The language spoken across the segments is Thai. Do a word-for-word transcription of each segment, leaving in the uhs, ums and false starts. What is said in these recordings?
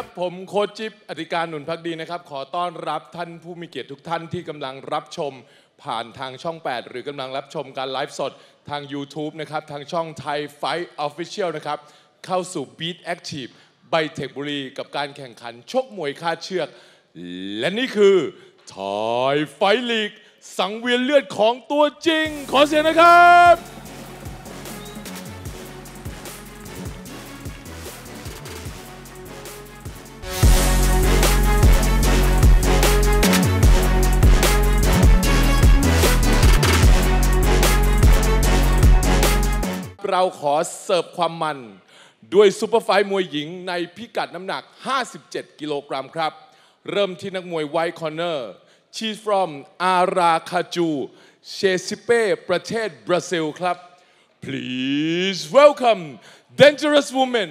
ครับผมโค้ชจิ๊บอธิการหนุนภักดีนะครับขอต้อนรับท่านผู้มีเกียรติทุกท่านที่กำลังรับชมผ่านทางช่องแปดหรือกำลังรับชมการไลฟ์สดทาง YouTube นะครับทางช่อง Thai Fight Official นะครับเข้าสู่ BeatActive ไบเทคบุรีกับการแข่งขันชกมวยคาดเชือกและนี่คือ Thai Fight League สังเวียนเลือดของตัวจริงขอเสียงนะครับเราขอเสิร์ฟความมันด้วยซุปเปอร์ไฟท์มวยหญิงในพิกัดน้ำหนักห้าสิบเจ็ดกิโลกรัมครับเริ่มที่นักมวยไวท์คอร์เนอร์ชีฟรอมอาราคาจูเชซิเป้ประเทศบราซิลครับ please welcome dangerous woman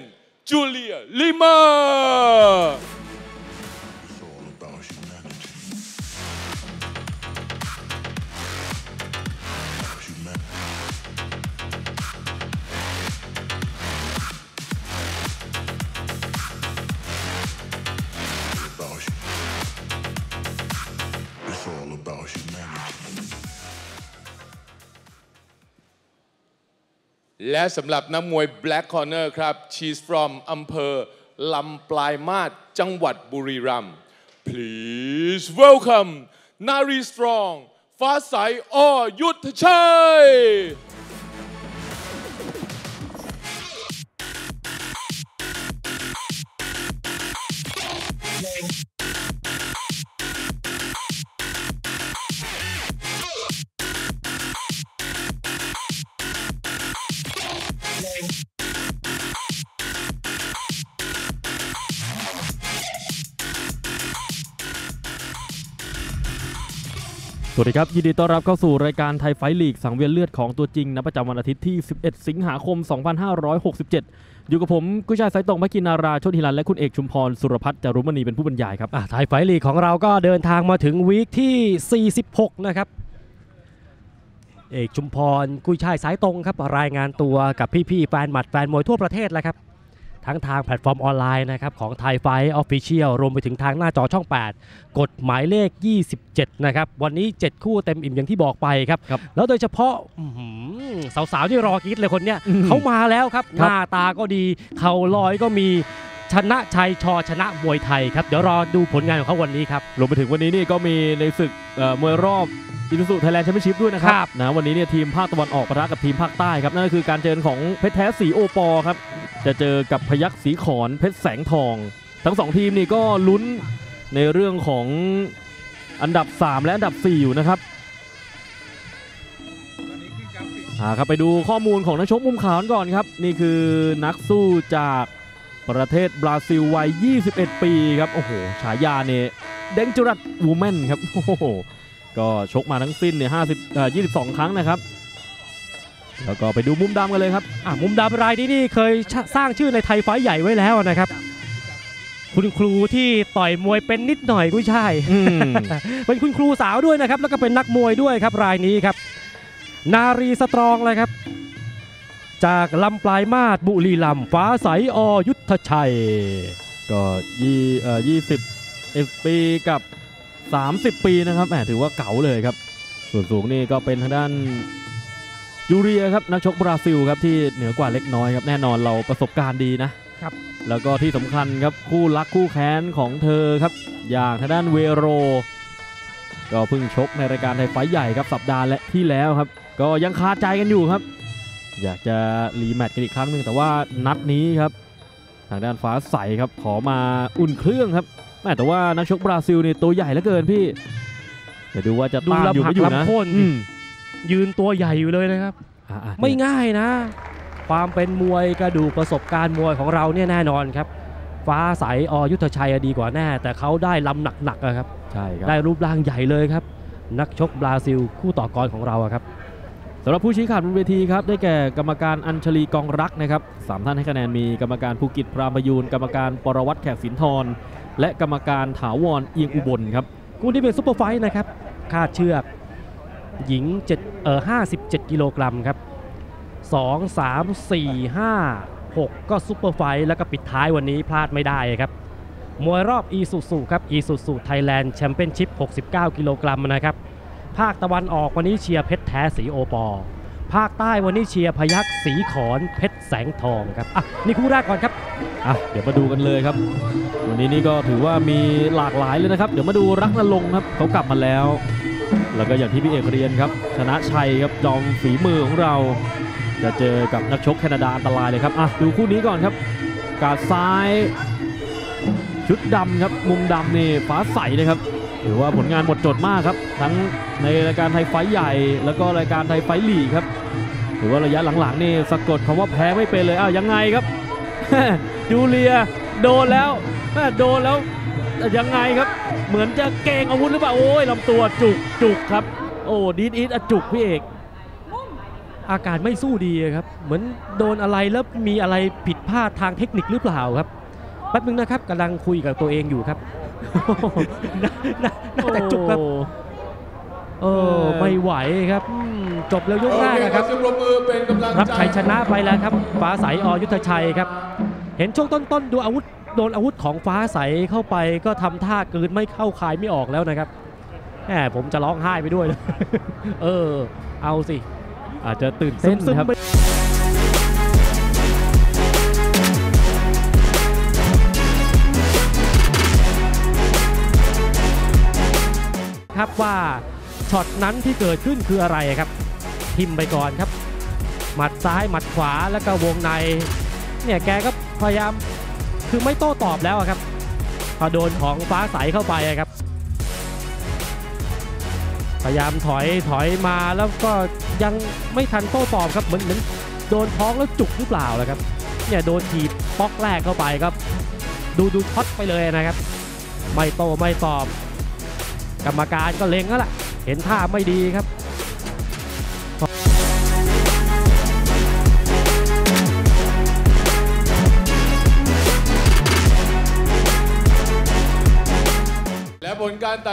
Julia Limaและสำหรับนักมวย Black Corner ครับ She's from อำเภอลำปลายมาศจังหวัดบุรีรัมย์ please welcome นารี Strong ฟ้าใส อ.ยุทธชัยสวัสดีครับยินดีต้อนรับเข้าสู่รายการไทยไฟท์ลีกสังเวียนเลือดของตัวจริงณประจำวันอาทิตย์ที่สิบเอ็ดสิงหาคมสองพันห้าร้อยหกสิบเจ็ดอยู่กับผมกุยชายสายตรงภกินาราชนธิรันและคุณเอกชุมพรสุรพัฒน์จารุมณีเป็นผู้บรรยายครับไทยไฟท์ลีกของเราก็เดินทางมาถึงวีคที่สี่สิบหกนะครับเอกชุมพรกุยชายสายตรงครับรายงานตัวกับพี่ๆแฟนหมัดแฟนมวยทั่วประเทศแล้วครับทั้งทางแพลตฟอร์มออนไลน์นะครับของ Thai Fight Official รวมไปถึงทางหน้าจอช่องแปดกฎหมายเลขยี่สิบเจ็ดนะครับวันนี้เจ็ดคู่เต็มอิ่มอย่างที่บอกไปครับแล้วโดยเฉพาะสาวๆที่รอคิดเลยคนเนี้ยเขามาแล้วครับหน้าตาก็ดีเข่าลอยก็มีชนะชัยชอชนะมวยไทยครับเดี๋ยวรอดูผลงานของเขาวันนี้ครับรวมไปถึงวันนี้นี่ก็มีในศึกมวยรอบอินุสุไทยแลนด์แชมเปี้ยนชิพด้วยนะครับนะวันนี้เนี่ยทีมภาคตะวันออกปะทะกับทีมภาคใต้ครับนั่นก็คือการเจอกันของเพชรแท้สีโอปอครับจะเจอกับพยัคฆ์สีขอนเพชรแสงทองทั้งสองทีมนี่ก็ลุ้นในเรื่องของอันดับสามและอันดับสี่อยู่นะครับอาครับไปดูข้อมูลของนักชกมุมขาวก่อนครับนี่คือนักสู้จากประเทศบราซิลวัยยี่สิบเอ็ดปีครับโอ้โหฉายาเนี่ยเดนจูรัตวูแมนครับโอ้โหก็ชกมาทั้งสิ้นเนี่ยห้าสิบยี่สิบสองครั้งนะครับแล้วก็ไปดูมุมดำกันเลยครับมุมดำรายนี้นี่เคยสร้างชื่อในไทยไฟท์ใหญ่ไว้แล้วนะครับคุณครูที่ต่อยมวยเป็นนิดหน่อยกุ้ยช่ายเป็นคุณครูสาวด้วยนะครับแล้วก็เป็นนักมวยด้วยครับรายนี้ครับนารีสตรองเลยครับจากลำปลายมาศบุรีรัมย์ฟ้าใส อ.ยุทธชัยก็ยี่สิบเอ็ดปีกับสามสิบปีนะครับแหมถือว่าเก๋าเลยครับส่วนสูงนี่ก็เป็นทางด้านยูเรียครับนักชกบราซิลครับที่เหนือกว่าเล็กน้อยครับแน่นอนเราประสบการณ์ดีนะครับแล้วก็ที่สำคัญครับคู่รักคู่แค้นของเธอครับอย่างทางด้านเวโรก็เพิ่งชกในรายการไทยไฟท์ใหญ่ครับสัปดาห์และที่แล้วครับก็ยังคาใจกันอยู่ครับอยากจะรีแมตช์กันอีกครั้งหนึ่งแต่ว่านัดนี้ครับทางด้านฟ้าใสครับขอมาอุ่นเครื่องครับแต่ว่านักชกบราซิลเนี่ยตัวใหญ่เหลือเกินพี่เดี๋ยวดูว่าจะดูลำหักลำโค่นยืนตัวใหญ่อยู่เลยนะครับไม่ง่ายนะความเป็นมวยกระดูกประสบการณ์มวยของเราเนี่ยแน่นอนครับฟ้าใส อ.ยุทธชัยดีกว่าแน่แต่เขาได้ลำหนักๆนะครับใช่ครับได้รูปร่างใหญ่เลยครับนักชกบราซิลคู่ต่อกรของเราครับสำหรับผู้ชี้ขาดบนเวทีครับได้แก่กรรมการอัญชลีกองรักนะครับสามท่านให้คะแนนมีกรรมการภูกิจพรามพยูนกรรมการปรวัตรแขกสินธรและกรรมการถาวรเอียงอุบลครับคู่นี้เป็นซุปเปอร์ไฟท์นะครับคาดเชือกหญิงเอ่อห้าสิบเจ็ดกิโลกรัมครับสอง สาม สี่ ห้า หกก็ซุปเปอร์ไฟท์แล้วก็ปิดท้ายวันนี้พลาดไม่ได้ครับ มวยรอบอีซูซูครับอีซูซูไทยแลนด์แชมเปี้ยนชิพหกสิบเก้ากิโลกรัมนะครับภาคตะวันออกวันนี้เชียร์เพชรแท้สีโอปอภาคใต้วันนี้เชียร์พยัคฆ์สีขอนเพชรแสงทองครับอ่ะนี่คู่แรกก่อนครับอ่ะเดี๋ยวมาดูกันเลยครับวันนี้นี่ก็ถือว่ามีหลากหลายเลยนะครับเดี๋ยวมาดูรักนรงค์ครับเขากลับมาแล้วแล้วก็อย่างที่พี่เอกเรียนครับชนะชัยครับจอมฝีมือของเราจะเจอกับนักชกแคนาดาอันตรายเลยครับอ่ะดูคู่นี้ก่อนครับกาดซ้ายชุดดำครับมุมดำนี่ฟ้าใสนะครับถือว่าผลงานหมดจดมากครับทั้งในรายการไทยไฟท์ใหญ่แล้วก็รายการไทยไฟท์ลีกครับถือว่าระยะหลังๆนี่สะกดคำว่าแพ้ไม่เป็นเลยอ้าวยังไงครับ จูเลียโดนแล้วโดนแล้วยังไงครับเหมือนจะเกงอาวุธหรือเปล่าโอ้ยลำตัวจุกจุกครับโอ้ดีดอีดจุกพี่เอกอากาศไม่สู้ดีครับเหมือนโดนอะไรแล้วมีอะไรผิดพลาดทางเทคนิคหรือเปล่าครับแป๊บนึงนะครับกำลังคุยกับตัวเองอยู่ครับน่าจะจุกครับเออไม่ไหวครับจบแล้วยกแรกนะครับรับชัยชนะไปแล้วครับฟ้าใสอยุทธชัยครับเห็นช่วงต้นๆดูอาวุธโดนอาวุธของฟ้าใสเข้าไปก็ทำท่าเกินไม่เข้าคายไม่ออกแล้วนะครับแหมผมจะร้องไห้ไปด้วยเลยเออเอาสิอาจจะตื่นเต้นครับครับว่าช็อตนั้นที่เกิดขึ้นคืออะไรครับทิมไปก่อนครับหมัดซ้ายหมัดขวาแล้วก็วงในเนี่ยแกก็พยายามคือไม่โต้ตอบแล้วครับพอโดนของฟ้าใสเข้าไปครับพยายามถอยถอยมาแล้วก็ยังไม่ทันโต้ตอบครับเหมือนเหมือนโดนท้องแล้วจุกหรือเปล่าล่ะครับเนี่ยโดนถีบป๊อกแรกเข้าไปครับดูดูช็อตไปเลยนะครับไม่โต้ไม่ตอบกรรมการก็เล็งแล้วล่ะเห็นท่าไม่ดีครับและผลการต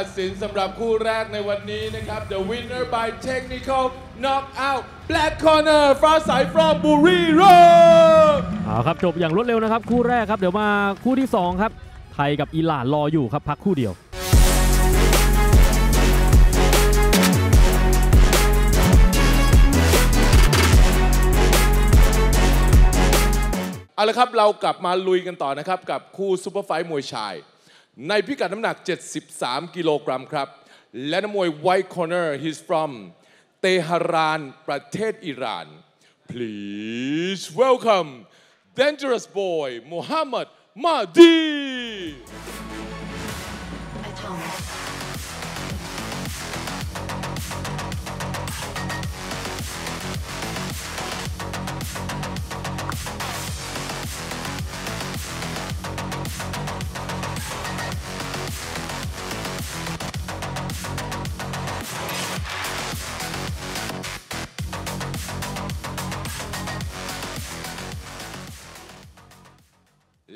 ัดสินสำหรับคู่แรกในวันนี้นะครับ The winner by technical knockout black corner ฟ้าใส from บุรีรัมย์เอาครับจบอย่างรวดเร็วนะครับคู่แรกครับเดี๋ยวมาคู่ที่สองครับไทยกับอิหร่านรออยู่ครับพักคู่เดียวเอาละครับเรากลับมาลุยกันต่อนะครับกับคู่ซุปเปอร์ไฟท์มวยชายในพิกัดน้ำหนักเจ็ดสิบสามกิโลกรัมครับและนักมวย White Corner he's from เตหะรานประเทศอิหร่าน please welcome dangerous boy Mohammad Mahdi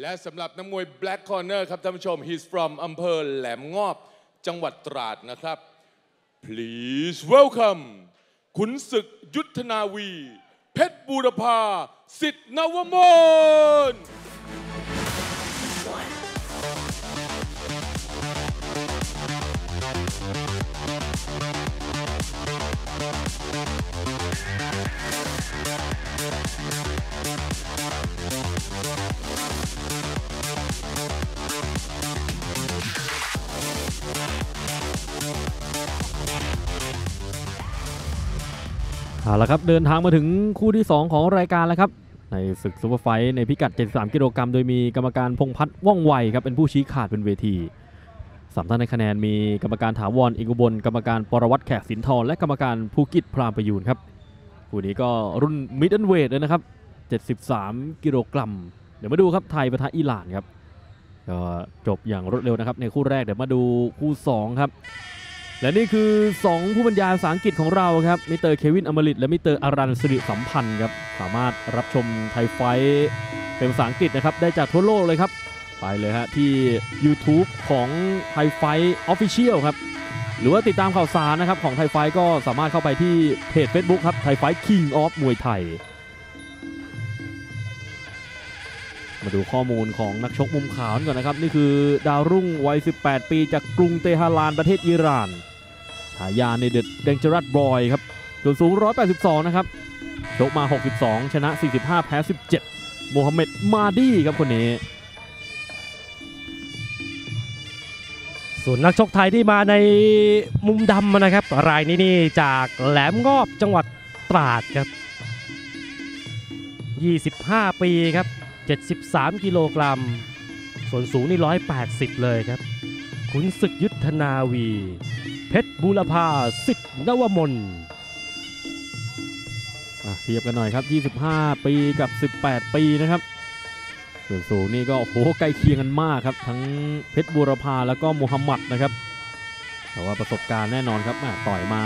และสำหรับนักมวย Black Corner ครับท่านผู้ชม he's from อำเภอแหลมงอบจังหวัดตราดนะครับ please welcome ขุนศึกยุทธนาวีเพชรบูรพาสิทธิ์นวมนเอาละครับเดินทางมาถึงคู่ที่สองของรายการแล้วครับในศึกซุปเปอร์ไฟท์ในพิกัดเจ็ดสิบสามกิโลกรัมโดยมีกรรมการพงษ์พัฒน์ว่องไวครับเป็นผู้ชี้ขาดเป็นเวทีสามท่านในคะแนนมีกรรมการถาวร อิงอุบลกรรมการปรวัตรแขกสินทรและกรรมการภูกิจพรามประยูนครับคู่นี้ก็รุ่นมิดเดิลเวทเลยนะครับเจ็ดสิบสามกิโลกรัมเดี๋ยวมาดูครับไทยปะทะอิหร่านครับก็จบอย่างรวดเร็วนะครับในคู่แรกเดี๋ยวมาดูคู่สองครับและนี่คือสองผู้บรรยายภาษาอังกฤษของเราครับมิสเตอร์เควินอมฤตและมิสเตอร์อารันสิริสัมพันธ์ครับสามารถรับชมไทยไฟท์เป็นภาษาอังกฤษนะครับได้จากทั่วโลกเลยครับไปเลยฮะที่ YouTube ของไทยไฟท์ Official ครับหรือว่าติดตามข่าวสารนะครับของไทยไฟท์ก็สามารถเข้าไปที่เพจ Facebook ครับไทยไฟท์ King of มวยไทย มาดูข้อมูลของนักชกมุมขาวก่อนนะครับนี่คือดาวรุ่งวัยสิบแปดปีจากกรุงเตหะรานประเทศอิหร่านฉายาในเดอะเดนเจอรัสบอยครับส่วนสูงหนึ่งร้อยแปดสิบสองนะครับชกมาหกสิบสองชนะสี่สิบห้าแพ้สิบเจ็ดโมฮัมเหม็ดมาดีครับคนนี้ส่วนนักชกไทยที่มาในมุมดำนะครับรายนี้นี่จากแหลมงอบจังหวัดตราดครับยี่สิบห้าปีครับเจ็ดสิบสามกิโลกรัมส่วนสูงนี่หนึ่งร้อยแปดสิบเลยครับขุนศึกยุทธนาวีเพชรบูรพาสิทธิ์นวมนเทียบกันหน่อยครับยี่สิบห้าปีกับสิบแปดปีนะครับส่วนสูงนี่ก็โหใกล้เคียงกันมากครับทั้งเพชรบูรพาแล้วก็โมฮัมหมัดนะครับแต่ว่าประสบการณ์แน่นอนครับต่อยมา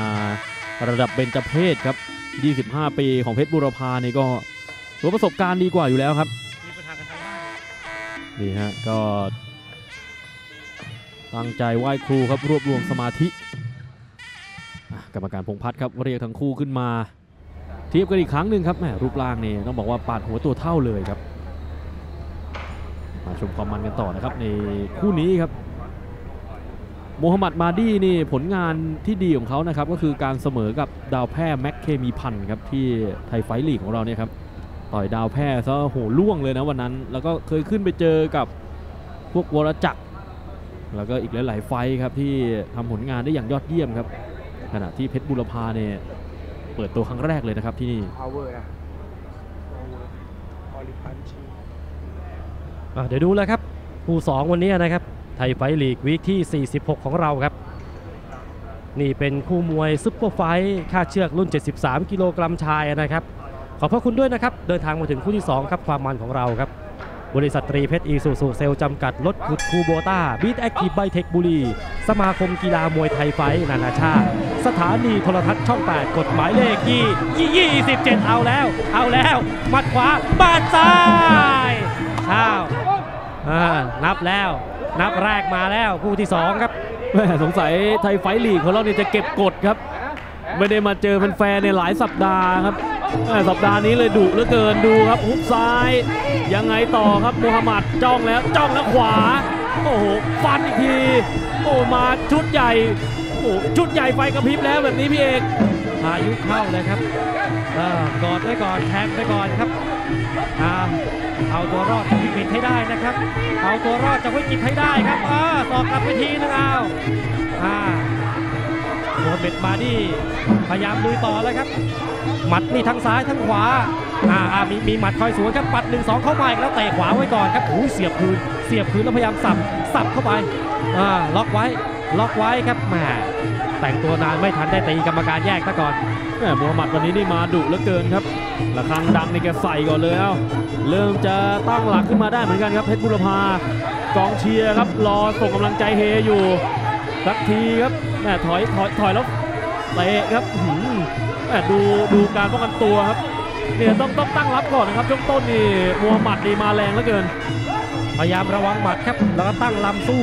ระดับเบญจเพสครับยี่สิบห้าปีของเพชรบูรพานี่ก็ตัวประสบการณ์ดีกว่าอยู่แล้วครับดีฮะก็ตั้งใจไหว้ครูครับรวบรวมสมาธิกรรมการพงพัฒน์ครับเรียกทั้งคู่ขึ้นมาเทียบกันอีกครั้งหนึ่งครับแหมรูปร่างนี่ต้องบอกว่าปาดหัวตัวเท่าเลยครับมาชมความมันกันต่อนะครับในคู่นี้ครับโมฮัมหมัดมาดีนี่ผลงานที่ดีของเขานะครับก็คือการเสมอกับดาวแพร่แม็กเคมีพันครับที่ไทยไฟท์ลีกของเราเนี่ยครับต่อยดาวแพร่ซะโหล่วงเลยนะวันนั้นแล้วก็เคยขึ้นไปเจอกับพวกวรจักรแล้วก็อีกหลายๆไฟท์ครับที่ทำผลงานได้อย่างยอดเยี่ยมครับขณะที่เพชรบูรพาเนี่ยเปิดตัวครั้งแรกเลยนะครับที่นี่เดี๋ยวดูแล้วครับคู่สองวันนี้นะครับไทยไฟท์ลีกวีคที่สี่สิบหกของเราครับนี่เป็นคู่มวยซุปเปอร์ไฟท์ค่าเชือกรุ่นเจ็ดสิบสามกิโลกรัมชายนะครับขอบพระคุณด้วยนะครับเดินทางมาถึงคู่ที่สองครับความมันของเราครับบริษัทตรีเพชรอีซูซูเซลจำกัดรถขุดคูโบต้า BeatActive ไบเทคบุรีสมาคมกีฬามวยไทยไฟท์นานาชาติสถานีโทรทัศน์ช่องแปดกฎหมายเลขยี่สิบเจ็ดเอาแล้วเอาแล้วมัดขวาบาดซ้ายอ้าวนับแล้วนับแรกมาแล้วคู่ที่สองครับแม่สงสัยไทยไฟท์ลีกของเราเนี่ยจะเก็บกดครับไม่ได้มาเจอแฟนๆในหลายสัปดาห์ครับสัปดาห์นี้เลยดุเหลือเกินดูครับฮุกซ้ายยังไงต่อครับมูฮัมหมัดจ้องแล้วจ้องแล้วขวาโอ้โหฟันอีกทีโอ้มาชุดใหญ่โอ้ชุดใหญ่ไฟกระพริบแล้วแบบนี้พี่เอกพายุเข้าเลยครับกอดไว้ก่อนแทงไปก่อนครับเอาตัวรอดจากวิกฤตให้ได้นะครับเอาตัวรอดจากวิกฤตให้ได้ครับสอบกลับไปทีนึงเอาโมฮัมเหม็ด มาดีพยายามลุยต่อเลยครับหมัดนี่ทั้งซ้ายทั้งขวาอ่ามีมีหมัดคอยสวนครับปัด หนึ่งสอง เข้ามาอีกแล้วเตะขวาไว้ก่อนครับโอ้เสียบพื้นเสียบพื้นแล้วพยายามสับสับเข้าไปอ่าล็อกไว้ล็อกไว้ครับแหมแต่งตัวนานไม่ทันได้ตีกรรมการแยกซะก่อนแหมมูฮัมหมัดวันนี้นี่มาดุเหลือเกินครับระฆังดังนี่แกใส่ก่อนเลยเอ้าเริ่มจะตั้งหลักขึ้นมาได้เหมือนกันครับเพชรบูรพากองเชียร์ครับรอส่งกำลังใจเฮอยู่สักทีครับแหมถอยถอยถอยแล้วเตะครับแหมดูดูการป้องกันตัวครับเนี่ยต้องต้องตั้งรับก่อนนะครับช่วงต้นนี่มูฮัมหมัดนี่มาแรงเหลือเกินพยายามระวังหมัดครับแล้วก็ตั้งลำสู้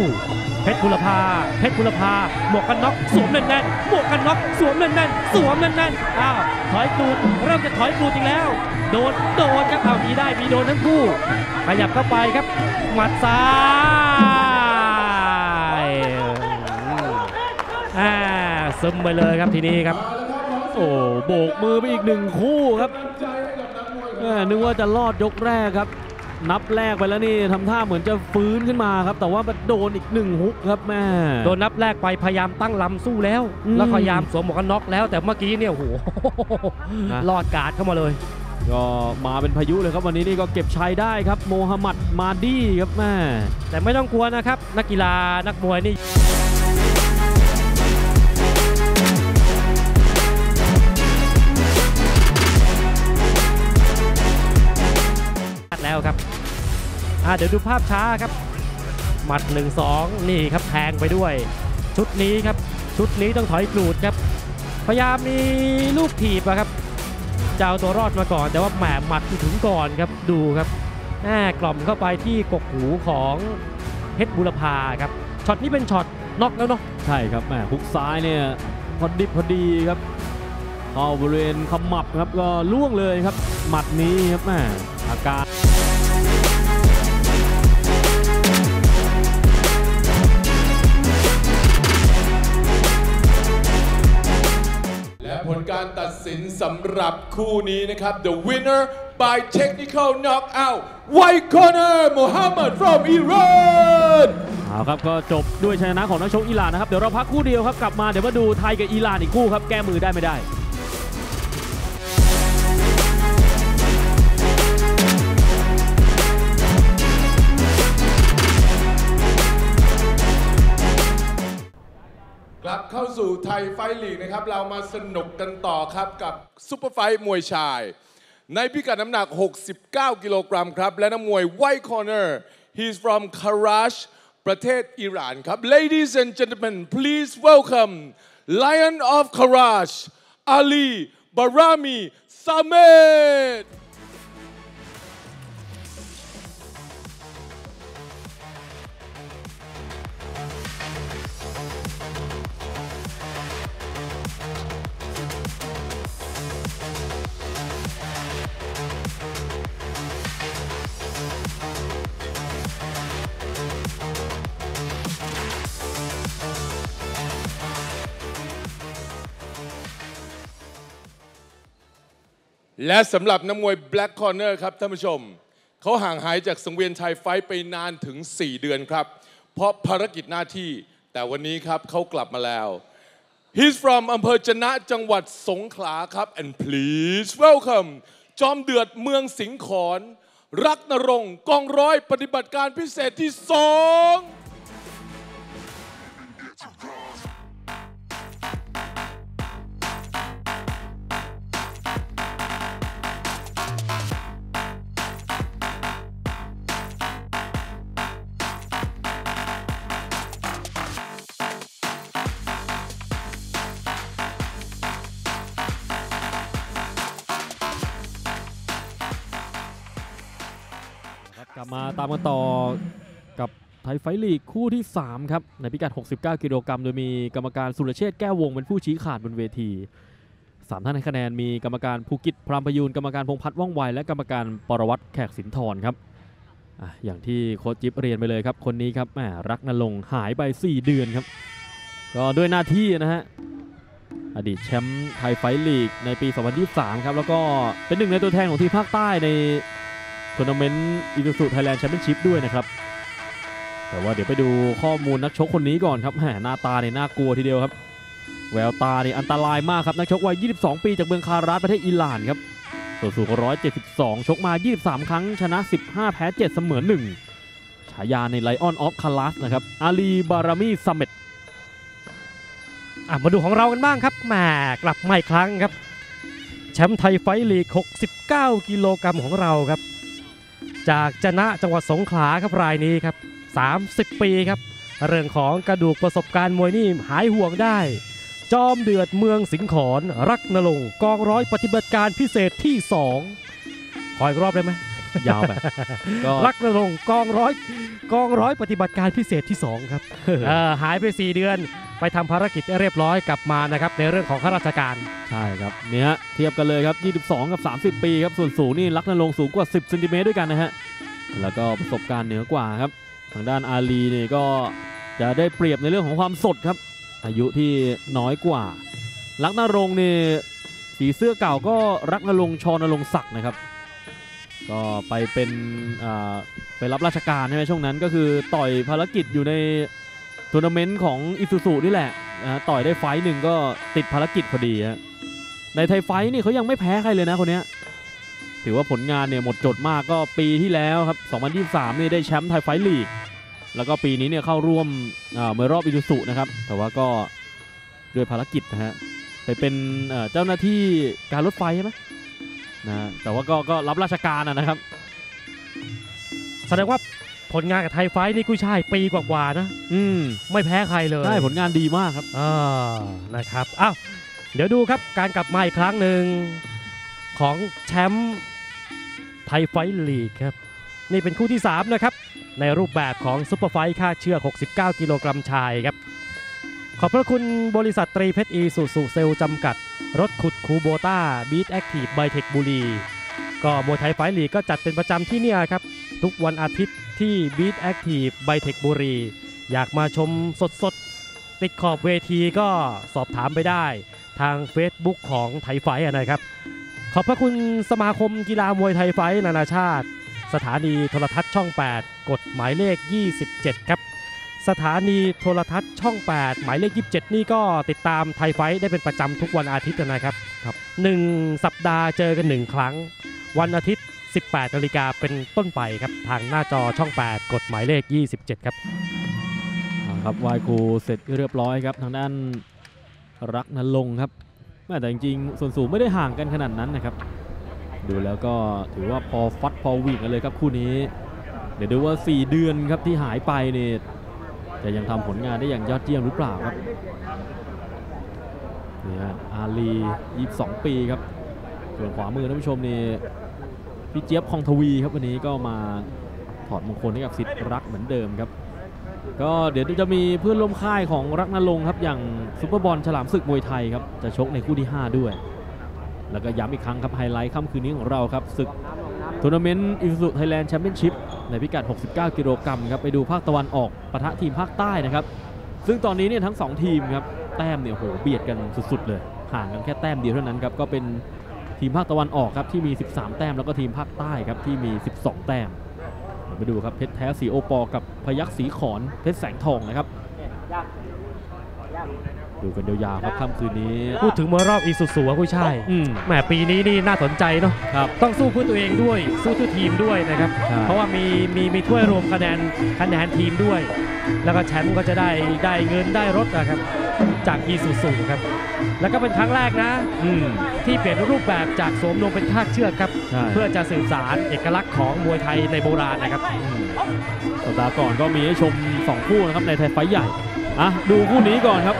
เพชรบูรพาเพชรบูรพาหมวกกันน็อกสวมแน่นๆหมวกกันน็อกสวมแน่นๆสวมแน่นๆอ้าวถอยตูดเริ่มจะถอยตูดอีกแล้วโดนโดนครับเอามีได้มีโดนทั้งคู่ขยับเข้าไปครับหมัดซ้ายอ่าซึมไปเลยครับทีนี้ครับโอ้โบกมือไปอีกหนึ่งคู่ครับนึกว่าจะรอดยกแรกครับนับแรกไปแล้วนี่ทำท่าเหมือนจะฟื้นขึ้นมาครับแต่ว่าโดนอีกหนึ่งฮุกครับแม่โดนนับแรกไปพยายามตั้งลำสู้แล้วแล้วพยายามสวมหมวกกันน็อกแล้วแต่เมื่อกี้เนี่ยโอ้โหรอดการ์ดเข้ามาเลยก็มาเป็นพายุเลยครับวันนี้นี่ก็เก็บชัยได้ครับโมฮัมหมัดมาดีครับแม่แต่ไม่ต้องกลัวนะครับนักกีฬานักมวยนี่ครับเดี๋ยวดูภาพช้าครับหมัด หนึ่งสอง นี่ครับแทงไปด้วยชุดนี้ครับชุดนี้ต้องถอยกรูดครับพยายามมีลูกถีบครับจะเอาตัวรอดมาก่อนแต่ว่าแหมหมัดถึงก่อนครับดูครับแหมกล่อมเข้าไปที่กกหูของเพชรบูรพาครับช็อตนี้เป็นช็อตน็อกแล้วเนาะใช่ครับแหมฮุกซ้ายเนี่ยพอดิบพอดีครับเข้าบริเวณขมับครับก็ล่วงเลยครับหมัดนี้ครับแหมอาการ ผลการตัดสินสำหรับคู่นี้นะครับ The winner by technical knockout White Corner Mohammad from Iran เอาครับก็จบด้วยชนะของนักชกอิหร่านนะครับเดี๋ยวเราพักคู่เดียวครับกลับมาเดี๋ยวมาดูไทยกับอิหร่านอีกคู่ครับแก้มือได้ไม่ได้กลับเข้าสู่ไทยไฟท์ลีกนะครับเรามาสนุกกันต่อครับกับซุปเปอร์ไฟท์มวยชายในพิกัดน้ำหนักหกสิบเก้ากิโลกรัมครับและนักมวย White Corner he's from Karachi ประเทศอิหร่านครับ Ladies and gentlemen please welcome Lion of Karachi Ali Barami Samadและสำหรับนักมวย Black Corner ครับท่านผู้ชมเขาห่างหายจากสังเวียนไทยไฟท์ไปนานถึงสี่เดือนครับเพราะภารกิจหน้าที่แต่วันนี้ครับเขากลับมาแล้ว He's from อำเภอจะนะจังหวัดสงขลาครับ and please welcome จอมเดือดเมืองสิงขรรักนรงค์กองร้อยปฏิบัติการพิเศษที่สองมาตามกันต่อกับไทยไฟท์ลีกคู่ที่สามครับในพิกัดหกสิบเก้ากิโลกรัมโดยมีกรรมการสุรเชษฐ์แก้ววงเป็นผู้ชี้ขาดบนเวทีสามท่านให้คะแนนมีกรรมการภูกิจพรามพยูนกรรมการพงษ์พัฒน์ว่องไวและกรรมการปรวัตรแขกสินธรครับ อ, อย่างที่โค้ชจิ๊บเรียนไปเลยครับคนนี้ครับแหมรักนรงค์หายไปสี่เดือนครับก็ด้วยหน้าที่นะฮะอดีตแชมป์ไทยไฟท์ลีกในปีสองพันยี่สิบสามครับแล้วก็เป็นหนึ่งในตัวแทนของทีมภาคใต้ในทัวร์นาเมนต์อีซูซูไทยแลนด์แชมเปี้ยนชิพด้วยนะครับแต่ว่าเดี๋ยวไปดูข้อมูลนักชกคนนี้ก่อนครับแหมหน้าตาเนี่ยน่ากลัวทีเดียวครับแววตาเนี่ยอันตรายมากครับนักชกวัยยี่สิบสองปีจากเมืองคาราชประเทศอิหร่านครับส่วนสูงหนึ่งร้อยเจ็ดสิบสองชกมายี่สิบสามครั้งชนะสิบห้าแพ้เจ็ดเสมอหนึ่งฉายาใน Lion of Karachi นะครับ Ali Barami Samad มาดูของเรากันบ้างครับแหมกลับมาอีกครั้งครับแชมป์ไทยไฟท์ลีกหกสิบเก้ากิโลกรัมของเราครับจากจะนะจังหวัดสงขลาครับรายนี้ครับสามสิบปีครับเรื่องของกระดูกประสบการณ์มวยนี่หายห่วงได้จอมเดือดเมืองสิงขรรักนรงค์กองร้อยปฏิบัติการพิเศษที่สองขออีกรอบได้ไหมยาวไปรักนรงค์กองร้อยกองร้อยปฏิบัติการพิเศษที่สองครับหายไปสี่เดือนไปทำภารกิจเรียบร้อยกลับมานะครับในเรื่องของข้าราชการใช่ครับเนี่ยเทียบกันเลยครับยี่สิบสองกับสามสิบปีครับส่วนสูงนี่รักนรงค์สูงกว่าสิบเซนติเมตรด้วยกันนะฮะแล้วก็ประสบการณ์เหนือกว่าครับทางด้านอาลีเนี่ยก็จะได้เปรียบในเรื่องของความสดครับอายุที่น้อยกว่ารักนรงค์เนี่ยสีเสื้อเก่าก็รักนรงค์ชนรงค์ศักดิ์นะครับก็ไปเป็นไปรับราชการใช่ไหมช่วงนั้นก็คือต่อยภารกิจอยู่ในทัวร์นาเมนต์ของอิซูซูนี่แหละต่อยได้ไฟท์หนึ่งก็ติดภารกิจพอดีครับในไทยไฟท์นี่เขายังไม่แพ้ใครเลยนะคนนี้ถือว่าผลงานเนี่ยหมดจดมากก็ปีที่แล้วครับสองพันยี่สิบสามนี่ได้แชมป์ไทยไฟท์ลีกแล้วก็ปีนี้เนี่ยเข้าร่วมเมื่อรอบอิซูซูนะครับแต่ว่าก็ด้วยภารกิจนะฮะไปเป็นเจ้าหน้าที่การรถไฟใช่ไหมนะแต่ว่าก็ก็รับราชการนะครับแสดงว่าผลงานกับไทยไฟท์นี่กุ้ยช่ายปีกว่าๆนะอืมไม่แพ้ใครเลยใช่ผลงานดีมากครับอ่านะครับอ้าวเดี๋ยวดูครับการกลับมาอีกครั้งหนึ่งของแชมป์ไทยไฟท์ลีกครับนี่เป็นคู่ที่สามนะครับในรูปแบบของซุปเปอร์ไฟท์ค่าเชือกหกสิบเก้ากิโลกรัมชายครับขอบพระคุณบริษัทตรีเพชรอีซูซูเซลจำกัดรถขุดคูโบต้า BeatActive ไบเทคบุรีก็มวยไทยไฟท์ลีกก็จัดเป็นประจำที่เนี่ยครับทุกวันอาทิตย์ที่ BeatActive ไบเทคบุรีอยากมาชมสดๆติดขอบเวทีก็สอบถามไปได้ไท ทาง Facebook ของไทยไฟท์นะครับขอบพระคุณสมาคมกีฬามวยไทยไฟท์นานาชาติสถานีโทรทัศน์ช่องแปดกฎหมายเลขยี่สิบเจ็ดครับสถานีโทรทัศน์ช่องแปดหมายเลขยี่สิบเจ็ดนี่ก็ติดตามไทยไฟท์ได้เป็นประจำทุกวันอาทิตย์นะครับครับหนึ่งสัปดาห์เจอกันหนึ่งครั้งวันอาทิตย์ สิบแปด นาฬิกาเป็นต้นไปครับทางหน้าจอช่องแปดกฎหมายเลขยี่สิบเจ็ดครับครับไหว้ครูเสร็จเรียบร้อยครับทางด้านรักนรงค์ครับแม้แต่จริงๆส่วนสูงไม่ได้ห่างกันขนาดนั้นนะครับดูแล้วก็ถือว่าพอฟัดพอวิ่งกันเลยครับคู่นี้เดี๋ยวดูว่าสี่เดือนครับที่หายไปเนี่ยจะยังทำผลงานได้อย่างยอดเยี่ยมหรือเปล่าครับนี่ฮะอาลียี่สิบสองปีครับส่วนขวามือท่านผู้ชมนี่พี่เจี๊ยบคองทวีครับวันนี้ก็มาถอดมงคลให้กับศิษย์รักเหมือนเดิมครับก็เดี๋ยวจะมีเพื่อนร่วมค่ายของรักนรงค์ครับอย่างซุปเปอร์บอลฉลามศึกมวยไทยครับจะชกในคู่ที่ห้าด้วยแล้วก็ย้ำอีกครั้งครับไฮไลท์ค่ำคืนนี้ของเราครับศึกทัวร์นาเมนต์อิซูซุไทยแลนด์แชมเปี้ยนชิพในพิกัดหกสิบเก้ากิโลกรัมครับไปดูภาคตะวันออกปะทะทีมภาคใต้นะครับซึ่งตอนนี้เนี่ยทั้งสองทีมครับแต้มเนี่ยโหเบียดกันสุดๆเลยห่างกันแค่แต้มเดียวเท่านั้นครับก็เป็นทีมภาคตะวันออกครับที่มีสิบสามแต้มแล้วก็ทีมภาคใต้ครับที่มีสิบสองแต้มไปดูครับเพชรแท้สีโอปอกับพยัคฆ์สีขอนเพชรแสงทองนะครับดูกันยาวๆครับค่ำคืนนี้พูดถึงมวยรอบอีสุสุวะกุ้ยช่ายแหมปีนี้นี่น่าสนใจเนาะต้องสู้เพื่อตัวเองด้วยสู้เพื่อทีมด้วยนะครับเพราะว่ามีมีมีถ้วยรวมคะแนนคะแนนทีมด้วยแล้วก็แชมป์ก็จะได้ได้เงินได้รถนะครับจากอีสุสุครับแล้วก็เป็นครั้งแรกนะที่เปลี่ยนรูปแบบจากสวมลงเป็นคาดเชือกครับเพื่อจะสื่อสารเอกลักษณ์ของมวยไทยในโบราณนะครับสัปดาห์ก่อนก็มีให้ชมสองคู่นะครับในไทยไฟท์ใหญ่อ่ะดูคู่นี้ก่อนครับ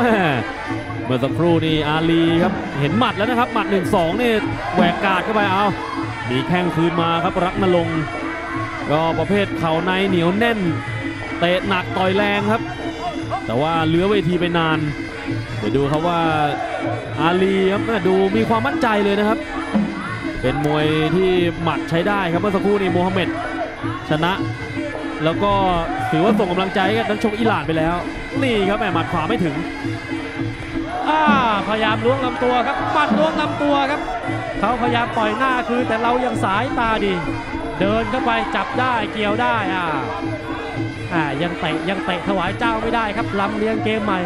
เมื่อสักครู่นี่อาลีครับเห็นหมัดแล้วนะครับหมัด หนึ่งสอง นี่แหวกกาดเข้าไปเอามีแข้งคืนมาครับรักนรงค์ก็ประเภทเข่าในเหนียวแน่นเตะหนักต่อยแรงครับแต่ว่าเลื้อเวทีไปนานเดี๋ยวดูครับว่าอาลีครับดูมีความมั่นใจเลยนะครับเป็นมวยที่หมัดใช้ได้ครับเมื่อสักครู่นี่โมฮัมเหม็ดชนะแล้วก็ถือว่าส่งกำลังใจให้กับนักชกอิหร่านไปแล้วนี่ครับแหมหมัดขวาไม่ถึงพยายามล้วงลำตัวครับหมัดล้วงลำตัวครับเขาพยายามปล่อยหน้าคือแต่เรายังสายตาดีเดินเข้าไปจับได้เกี่ยวได้อ่าอ่ายังเตะยังเตะถวายเจ้าไม่ได้ครับลำเลียงเกมใหม่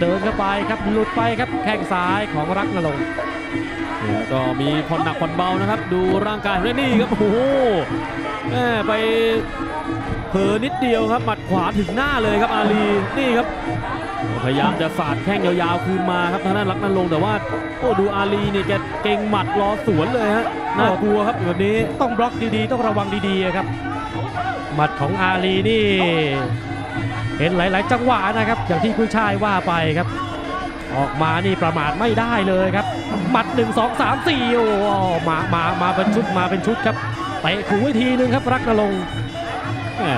เดินเข้าไปครับหลุดไปครับแข้งซ้ายของรักนรงค์ก็มีผ่อนหนักผ่อนเบานะครับดูร่างกายเรนนี่ครับโอ้โหแหมไปเผลอนิดเดียวครับหมัดขวาถึงหน้าเลยครับอาลีนี่ครับพยายามจะสาดแข้งยาวๆคืนมาครับทางด้านรักนรงค์แต่ว่าโอ้ดูอาลีนี่แกเก่งหมัดรอสวนเลยฮะน่ากลัวครับแบบนี้ต้องบล็อกดีๆต้องระวังดีๆครับหมัดของอาลีนี่เห็นหลายๆจังหวะนะครับอย่างที่คุณชายว่าไปครับออกมานี่ประมาทไม่ได้เลยครับหมัดหนึ่ง สอง สาม สี่โอ้มามามาเป็นชุดมาเป็นชุดครับเตะขู่วิธีนึงครับรักนรงค์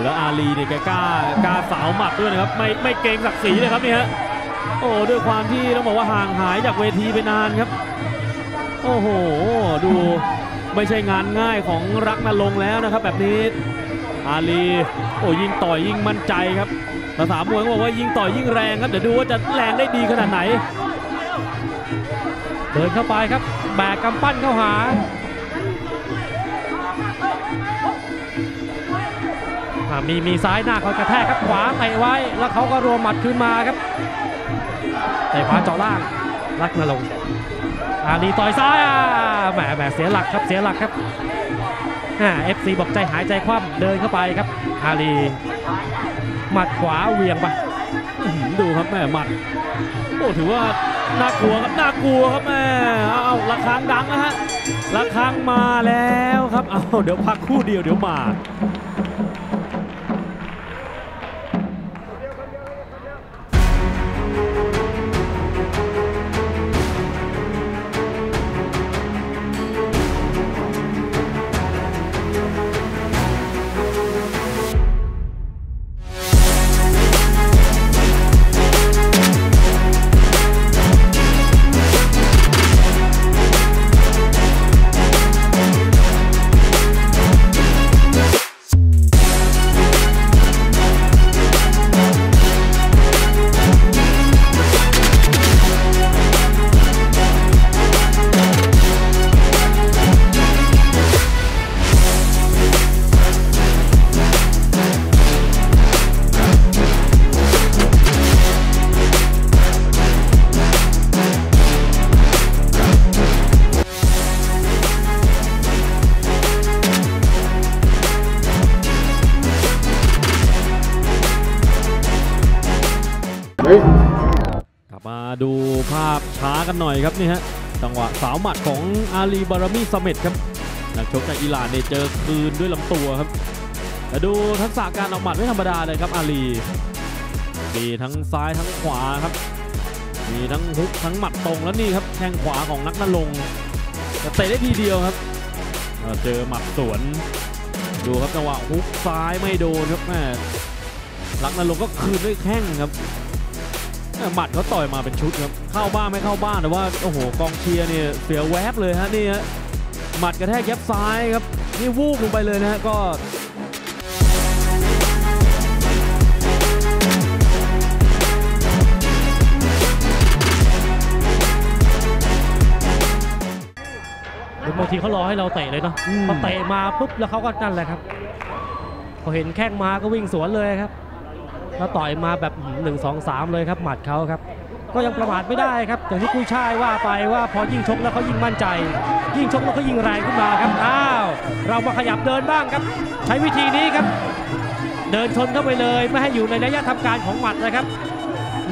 แล้วอาลีเนี่ยแกกล้ากล้าสาวหมัดด้วยนะครับไม่ไม่เกรงศักดิ์ศรีเลยครับนี่ฮะโอ้ด้วยความที่ต้องบอกว่าห่างหายจากเวทีไปนานครับโอ้โหดูไม่ใช่งานง่ายของรักนรงค์แล้วนะครับแบบนี้อาลีโอ้ยิ่งต่อยยิ่งมั่นใจครับภาษามวยบอกว่ายิ่งต่อยยิ่งแรงครับเดี๋ยวดูว่าจะแรงได้ดีขนาดไหนเดินเข้าไปครับแบกกำปั้นเข้าหามีมีซ้ายหน้าเขากระแทกครับขวาเตะไว้แล้วเขาก็รวมหมัดขึ้นมาครับเตะขวาเจาะล่างรักนรงค์อาลีต่อยซ้ายแหมแหมเสียหลักครับเสียหลักครับเอฟซีบอกใจหายใจคว่ำเดินเข้าไปครับอาลีหมัดขวาเวียงไปดูครับแม่หมัดโอ้ถือว่าน่ากลัวครับน่ากลัวครับแม่เอาระฆังดังนะฮะระฆังมาแล้วครับเอาเดี๋ยวพักคู่เดียวเดี๋ยวมา กลับมาดูภาพช้ากันหน่อยครับนี่ฮะจังหวะสาวหมัดของ Ali Barami Samad ครับนักชกจากอิหร่านเนี่ยเจอคืนด้วยลำตัวครับแต่ดูทักษะการออกหมัดไม่ธรรมดาเลยครับอาลีมีทั้งซ้ายทั้งขวาครับมีทั้งฮุกทั้งหมัดตรงแล้วนี่ครับแข้งขวาของนักนรงค์เตะได้ทีเดียวครับเจอหมัดสวนดูครับจังหวะฮุกซ้ายไม่โดนครับแม่นักนรงค์ก็คืนด้วยแข้งครับหมัดเขาต่อยมาเป็นชุดครับเข้าบ้านไม่เข้าบ้านแต่ว่าโอ้โหกองเชียร์เนี่ยเสียแวบเลยฮะนี่ฮะหมัดกระแทกแย็บซ้ายครับนี่วูบลงไปเลยนะฮะก็บางทีเขารอให้เราเตะเลยเนาะพอเตะมาปุ๊บแล้วเขาก็นั่นแหละครับพอเห็นแข้งมาก็วิ่งสวนเลยครับแล้วต่อยมาแบบหนึ่งสองสามเลยครับหมัดเขาครับก็ยังประมาทไม่ได้ครับอย่างที่กู้ชายว่าไปว่าพอยิ่งชกแล้วเขายิ่งมั่นใจยิ่งชกแล้วเขายิ่งแรงขึ้นมาครับอ้าวเรามาขยับเดินบ้างครับใช้วิธีนี้ครับเดินชนเข้าไปเลยไม่ให้อยู่ในระยะทำการของหมัดนะครับ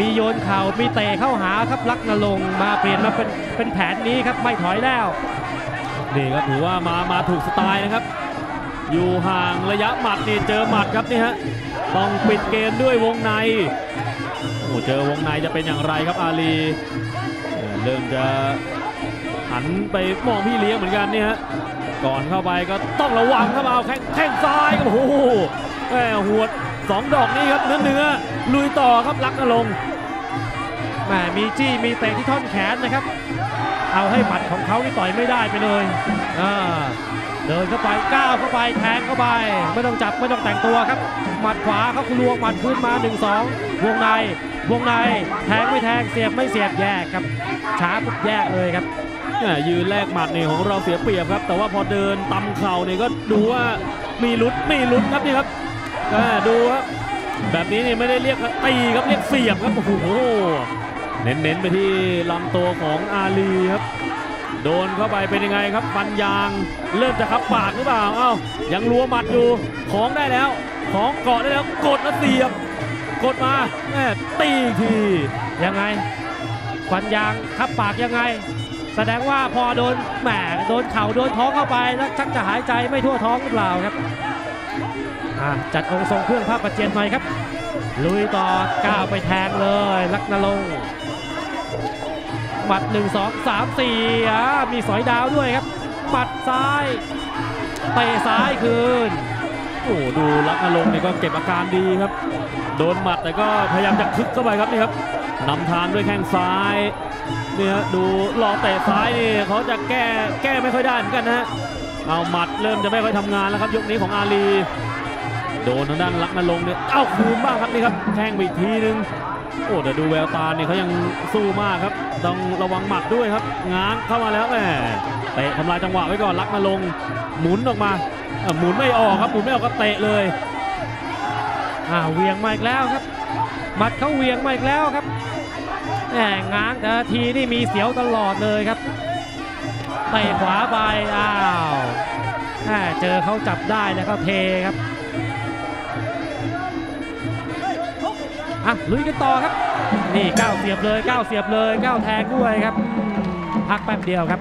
มีโยนเข่ามีเตะเข้าหาครับลักนรงค์มาเปลี่ยนมาเป็นเป็นแผนนี้ครับไม่ถอยแล้วนี่ก็ถือว่ามามาถูกสไตล์นะครับอยู่ห่างระยะหมัดนี่เจอหมัดครับนี่ฮะต้องปิดเกมด้วยวงในโอ้เจอวงในจะเป็นอย่างไรครับอาลีเริ่มจะหันไปมองพี่เลี้ยงเหมือนกันนี่ฮะก่อนเข้าไปก็ต้องระวังครับเอาแข้งแข้งซ้ายครับโอ้โหแหมหัวสองดอกนี่ครับเนื้อเนื้อลุยต่อครับลักนรงค์แหมมีจี้มีเตะที่ท่อนแขนนะครับเอาให้หมัดของเขาที่ต่อยไม่ได้ไปเลยอ่าเดินเข้าไปก้าวเข้าไปแทงเข้าไปไม่ต้องจับไม่ต้องแต่งตัวครับหมัดขวาเขาคลวงหมัดพื้นมา หนึ่ง สอง วงในวงในแทงไม่แทงเสียบไม่เสียบแยกครับช้าปุ๊บแยกเลยครับยืนแรกหมัดนี่ของเราเสียเปรียบครับแต่ว่าพอเดินตำเข่านี่ก็ดูว่ามีลุ้นมีลุ้นครับนี่ครับดูครับแบบนี้นี่ไม่ได้เรียกตีครับเรียกเสียบครับโอ้โหเน้นๆไปที่ลำตัวของอาลีครับโดนเข้าไปเป็นยังไงครับฟันยางเริ่มจะขับปากหรือเปล่าเอ้ายังรัวหมัดอยู่ของได้แล้วของเกาะได้แล้วกดแล้วเสียบกดมาแม่ตีทียังไงฟันยางขับปากยังไงแสดงว่าพอโดนแหมโดนเข่าโดนท้องเข้าไปแล้วชักจะหายใจไม่ทั่วท้องหรือเปล่าครับจัดองค์ทรงเครื่องภาพประเจียนหน่อยครับลุยต่อก้าวไปแทงเลยลักนรงค์หมัด หนึ่ง สอง สาม สี่ อ่ะมีสอยดาวด้วยครับหมัดซ้ายเตะซ้ายคืนโอ้ดูลักนรงค์นี่ก็เก็บอาการดีครับโดนหมัดแต่ก็พยายามจะคึกเข้าไปครับนี่ครับนำทางด้วยแข้งซ้ายเนี่ยดูรอเตะซ้ายนี่เขาจะแก้แก้ไม่ค่อยได้เหมือนกันนะเอาหมัดเริ่มจะไม่ค่อยทำงานแล้วครับยกนี้ของอาลีโดนทางด้านลักนรงค์เนี่ยเอ้าคืนบ้างครับนี่ครับแข้งไปอีกทีนึงโอ้แต่ดูแววตาเนี่ยเขายังสู้มากครับต้องระวังหมัดด้วยครับง้างเข้ามาแล้วแหมเตะทำลายจังหวะไว้ก่อนลักนรงค์หมุนออกมาหมุนไม่ออกครับหมุนไม่ออกก็เตะเลยอ่าเวียงมาอีกแล้วครับหมัดเขาเวียงมาอีกแล้วครับแหมง้างแต่ทีนี่มีเสียวตลอดเลยครับเตะขวาไปอ้าวแหมเจอเขาจับได้แล้วก็เทครับอ่ะลุยกันต่อครับนี่ก้าวเสียบเลยก้าวเสียบเลยก้าวแทงด้วยครับพักแป๊บเดียวครับ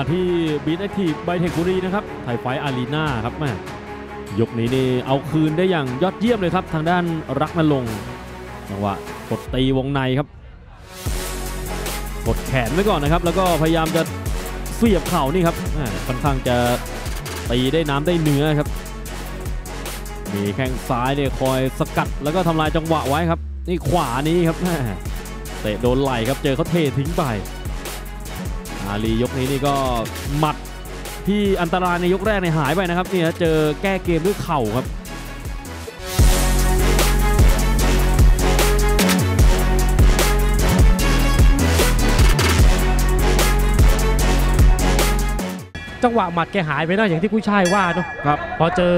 มาที่BeatActiveไบเทคบุรีนะครับไทยไฟท์อารีนาครับแม่ยกนี้นี่เอาคืนได้อย่างยอดเยี่ยมเลยครับทางด้านรักนรงค์จังหวะกดตีวงในครับ กดแขนไว้ก่อนนะครับแล้วก็พยายามจะเสียบเข่านี่ครับค่อนข้างจะตีได้น้ำได้เนื้อครับมีแข้งซ้ายเนี่ยคอยสกัดแล้วก็ทำลายจังหวะไว้ครับนี่ขวานี้ครับเตะโดนไหล่ครับเจอเขาเททิ้งไปอาลียกนี้นี่ก็หมัดที่อันตรายในยกแรกในหายไปนะครับนี่เจอแก้เกมด้วยเข่าครับจังหวะหมัดแกหายไปนะอย่างที่กุ้ยช่ายว่าเนาะครับพอเจอ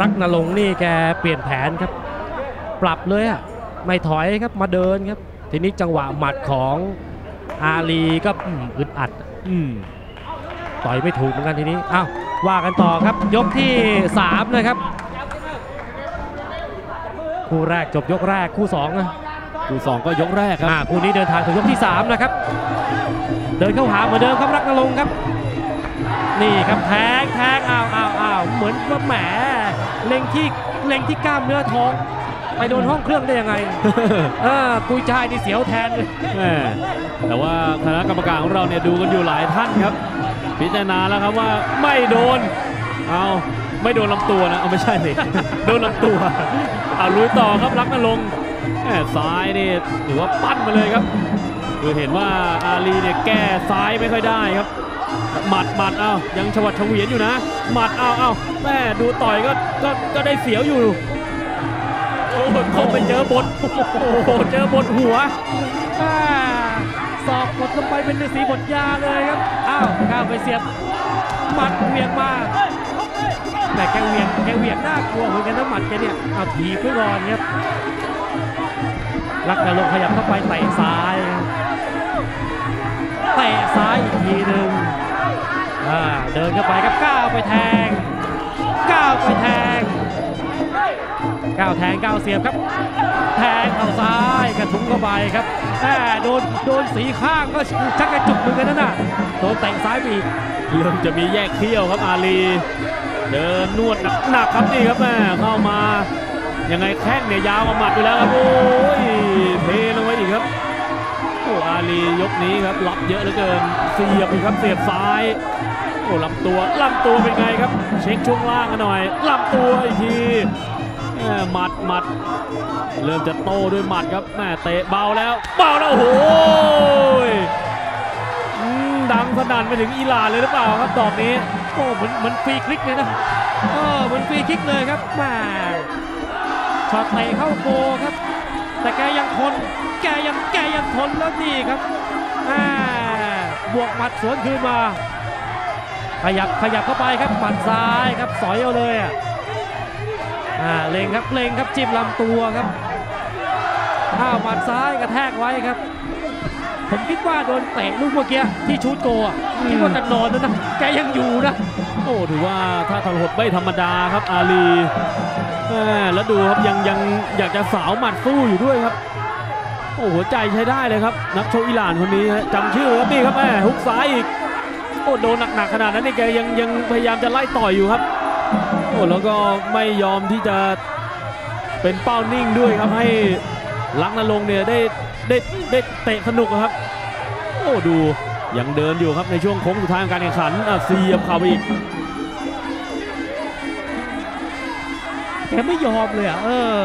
รักนรงค์นี่แกเปลี่ยนแผนครับปรับเลยอะไม่ถอยครับมาเดินครับทีนี้จังหวะหมัดของอาลีก็อึดอัดอืมต่อยไม่ถูกเหมือนกันทีนี้อ้าวว่ากันต่อครับยกที่สามนะครับคู่แรกจบยกแรกคู่สองนะคู่สองก็ยกแรกครับอ่าคู่นี้เดินทางถึงยกที่สามนะครับเดินเข้าหาเหมือนเดิมครับรักนรงค์ครับนี่ครับแทงแทงอ้าวอ้าวอ้าวเหมือนว่าแหมเล็งที่เล็งที่กล้ามเนื้อท้องไปโดนห้องเครื่องได้ยังไงเออกุ้ยช่ายนี่เสียวแทนเลยแต่ว่าคณะกรรมการของเราเนี่ยดูกันอยู่หลายท่านครับพิจารณาแล้วครับว่าไม่โดนเอาไม่โดนลำตัวนะเอาไม่ใช่สิโดนลำตัวเอาลุยต่อครับรักนรงค์ซ้ายนี่ถือว่าปั้นมาเลยครับคือเห็นว่าอาลีเนี่ยแก้ซ้ายไม่ค่อยได้ครับหมัดหมัดเอายังฉวัดเฉวียนอยู่นะหมัดเอาเอาแม่ดูต่อยก็ก็ก็ได้เสียวอยู่โอ้โหเขาไปเจอบดโอ้โหเจอบดหัวสอบกดลงไปเป็นสีบดยาเลยครับอ้าวก้าวไปเสียบหมัดเวียงมาแต่แกเวียงแกเวียงน่ากลัวเหมือนกันนะหมัดแกเนี่ยเอาถีบไปก่อนครับลักนรงค์ขยับเข้าไปเตะซ้ายเตะซ้ายอีกทีหนึ่งเดินเข้าไปครับก้าวไปแทงก้าวไปแทงก้าวแทงก้าวเสียบครับแทงเอาซ้ายกระทุ้งเข้าไปครับแต่โดนโดนสีข้างก็ชักกระจุกเหมือนกันนั่นน่ะโดนเตะซ้ายอีกเริ่มจะมีแยกเที่ยวครับอาลีเดินนวดหนักครับนี่ครับแม่เข้ามายังไงแข้งเนี่ยยาวมาหมัดอยู่แล้วครับโอ้ยเทลงไว้อีกครับโอ้อาลียกนี้ครับล็อกเยอะเหลือเกินเสียบครับเสียบซ้ายโอ้ลำตัวลำตัวเป็นไงครับเช็คช่วงล่างกันหน่อยลำตัวอีกทีหมัดหมัดเริ่มจะโตด้วยหมัดครับแม่เตะเบาแล้วเบาแล้วโอ้โหดังสนั่นไปถึงอิหร่านเลยหรือเปล่าครับดอกนี้โอ้เหมือนเหมือนฟรีคลิกเลยนะเออเหมือนฟรีคลิกเลยครับแม่ช็อตเตะเข้าโกครับแต่แกยังทนแกยังแกยังทนแล้วนี่ครับอ่าบวกหมัดสวนคืนมาขยับขยับเข้าไปครับหมัดซ้ายครับสอยเอาเลยอ่ะอ่าเล็งครับเล็งครับจิ้มลำตัวครับข้าวหมัดซ้ายกระแทกไว้ครับผมคิดว่าโดนเตะลูกเมื่อกี้ที่ชูดโกะคิดว่าจะนอนแล้วนะแกยังอยู่นะโอ้ถือว่าถ้าทรหดไม่ธรรมดาครับอาลีแล้วดูครับยังยังอยากจะสาวหมัดสู้อยู่ด้วยครับโอ้หัวใจใช้ได้เลยครับนักชกอิหร่านคนนี้จำชื่อครับนี่ครับแม่ฮุกซ้ายอีกโอ้โดนหนักๆขนาดนั้นนี่แกยังยังพยายามจะไล่ต่อยอยู่ครับโอ้แล้วก็ไม่ยอมที่จะเป็นเป้านิ่งด้วยครับให้ลักนรงค์เนี่ยได้ได้ได้เตะสนุกครับโอ้ดูยังเดินอยู่ครับในช่วงโค้งสุดท้ายของการแข่งขันเสียบเข่าไปอีกแกไม่ยอมเลยอ่ะเออ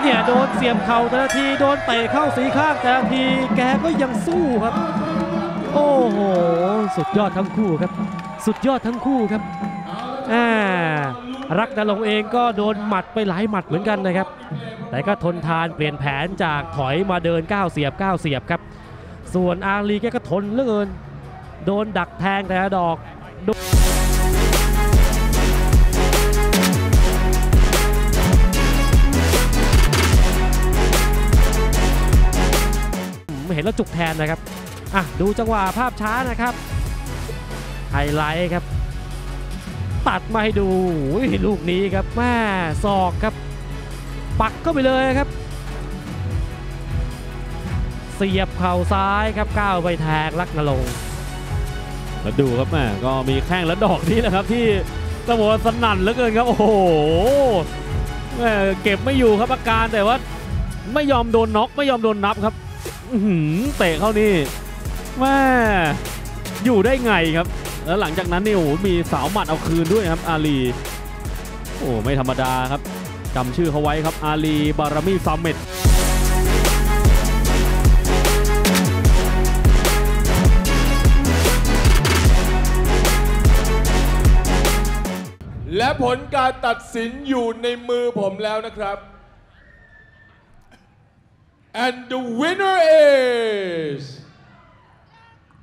เนี่ยโดนเสียบเข่าแต่ละทีโดนเตะเข้าสีข้างแต่ละทีแกก็ยังสู้ครับโอ้โหสุดยอดทั้งคู่ครับสุดยอดทั้งคู่ครับอ่ารักนรงค์เองก็โดนหมัดไปหลายหมัดเหมือนกันนะครับแต่ก็ทนทานเปลี่ยนแผนจากถอยมาเดินก้าวเสียบก้าวเสียบครับส่วนอาลีแกก็ทนเหลือเกินโดนดักแทงแต่ละดอกเห็นแล้วจุกแทนนะครับอ่ะดูจังหวะภาพช้านะครับไฮไลท์ครับตัดมาให้ดูลูกนี้ครับแม่ศอกครับปักเข้าไปเลยครับเสียบเข่าซ้ายครับก้าวไปแทงลักนรงค์แล้วดูครับแม่ก็มีแข้งและดอกนี้นะครับที่สมองสนั่นเหลือเกินครับโอ้โหแม่เก็บไม่อยู่ครับอาการแต่ว่าไม่ยอมโดนน็อกไม่ยอมโดนนับครับ เตะเข้านี่แม่อยู่ได้ไงครับแล้วหลังจากนั้นนี่โอ้มีสาวหมัดเอาคืนด้วยครับอาลีโอ้ไม่ธรรมดาครับจำชื่อเขาไว้ครับอาลีบารามีซามัดและผลการตัดสินอยู่ในมือผมแล้วนะครับ and the winner is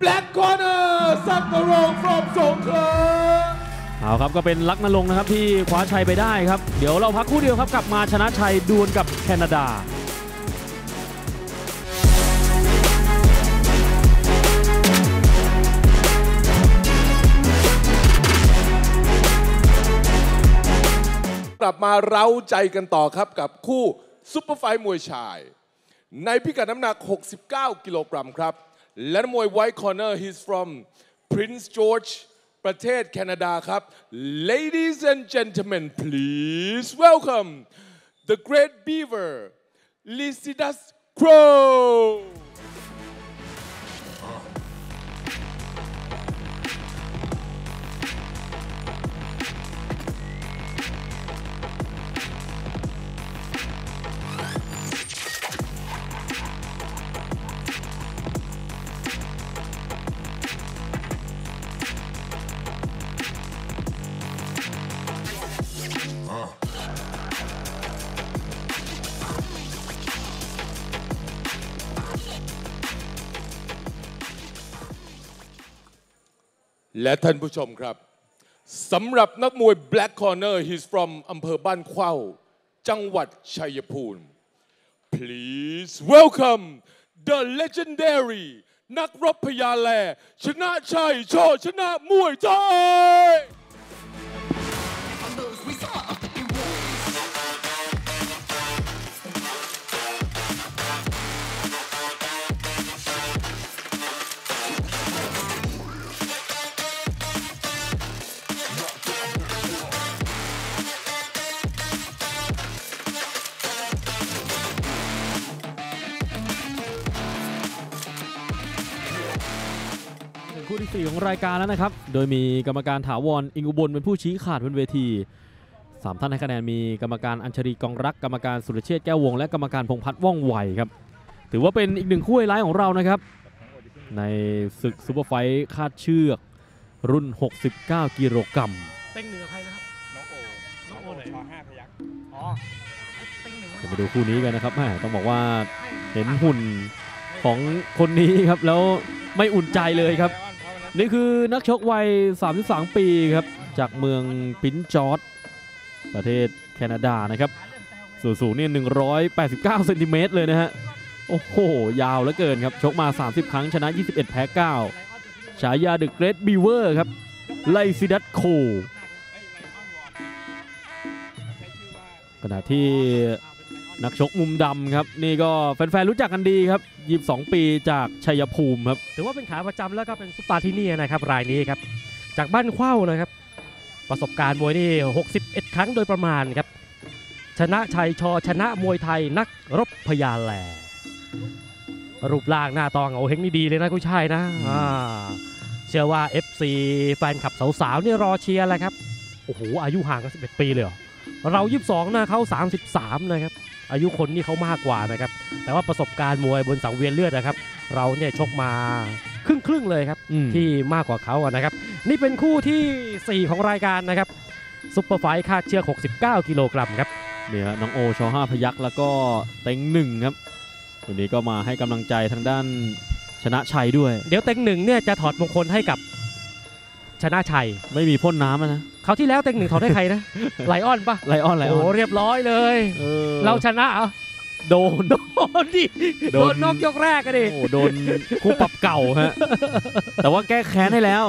black corner สักนรงค์ from สงขลาเอาครับก็เป็นลักนรงค์นะครับที่คว้าชัยไปได้ครับเดี๋ยวเราพักคู่เดียวครับกลับมาชนะชัยดวลกับแคนาดากลับมาเร้าใจกันต่อครับกับคู่ซุปเปอร์ไฟท์มวยชายในพิกัดน้ำหนักหกสิบเก้ากิโลกรัมครับและมวยไวท์คอร์เนอร์ he's from Prince George ประเทศแคนาดาครับ Ladies and gentlemen please welcome the Great Beaver Lysidas Croweและท่านผู้ชมครับสำหรับนักมวย Black Corner he's from อำเภอบ้านเข้าจังหวัดชัยภูมิ please welcome the legendary นักรบพญาแลชนะชัยโชชนะมวยไทยคู่ที่สี่ของรายการแล้วนะครับโดยมีกรรมการถาวรอิงอุบลเป็นผู้ชี้ขาดบนเวทีสามท่านให้คะแนนมีกรรมการอัญชรีกองรักกรรมการสุรเชษฐ์แก้ววงและกรรมการพงษ์พัฒน์ว่องไวครับถือว่าเป็นอีกหนึ่งคู่ไฮไลท์ของเรานะครับในศึกซุปเปอร์ไฟท์คาดเชือกรุ่นหกสิบเก้ากิโลกรัมเต็งเหนือใครนะครับน้องโอน้องโอไหนห้าพยัคฆ์อ๋อเต็งเหนือมาดูคู่นี้กันนะครับแม่ต้องบอกว่าเห็นหุ่นของคนนี้ครับแล้วไม่อุ่นใจเลยครับนี่คือนักชกวัยสามสิบสามปีครับจากเมืองปินจอร์ดประเทศแคนาดานะครับส่วนสูงนี่หนึ่งร้อยแปดสิบเก้าเซนติเมตรเลยนะฮะโอ้โหยาวเหลือเกินครับชกมาสามสิบครั้งชนะยี่สิบเอ็ดแพ้เก้าฉายา The Great Beaver ครับ Lysidas Crowe ขณะที่นักชกมุมดำครับนี่ก็แฟนๆรู้จักกันดีครับยี่สิบสองปีจากชัยภูมิครับถือว่าเป็นขาประจำแล้วก็เป็นซุปตาที่นี่นะครับรายนี้ครับจากบ้านเข้านะครับประสบการณ์มวยนี่หกสิบเอ็ดครั้งโดยประมาณครับชนะชัยชอชนะมวยไทยนักรบพญาแลรูปร่างหน้าตองเอาเฮงนี่ดีเลยนะคุณชายนะเชื่อว่า เอฟ ซี แฟนคลับสาวๆนี่รอเชียร์แล้วครับโอ้โหอายุห่างกันสิบเอ็ดปีเลยเหรอเรายี่สิบสองนะเขาสามสิบสามนะครับอายุคนนี่เขามากกว่านะครับแต่ว่าประสบการณ์มวยบนสังเวียนเลือดนะครับเราเนี่ยชกมาครึ่งครึ่งเลยครับที่มากกว่าเขานะครับนี่เป็นคู่ที่สี่ของรายการนะครับซุปเปอร์ไฟท์คาดเชือกหกสิบเก้ากิโลกรัมครับเนี่ยน้องโอชอห้าพยัคฆ์แล้วก็เต็งหนึ่งครับวันนี้ก็มาให้กำลังใจทางด้านชนะชัยด้วยเดี๋ยวเต็งหนึ่งเนี่ยจะถอดมงคลให้กับชนะชัยไม่มีพ่นน้ำนะเขาที่แล้วเต็งหนึ่งถอดให้ใครนะไลออนปะไลออนไลออนโอ้เรียบร้อยเลยเราชนะเหรอโดนโดนดิโดนนอกยกแรกกันดิโอ้โดนคู่ปรับเก่าฮะแต่ว่าแก้แค้นให้แล้ว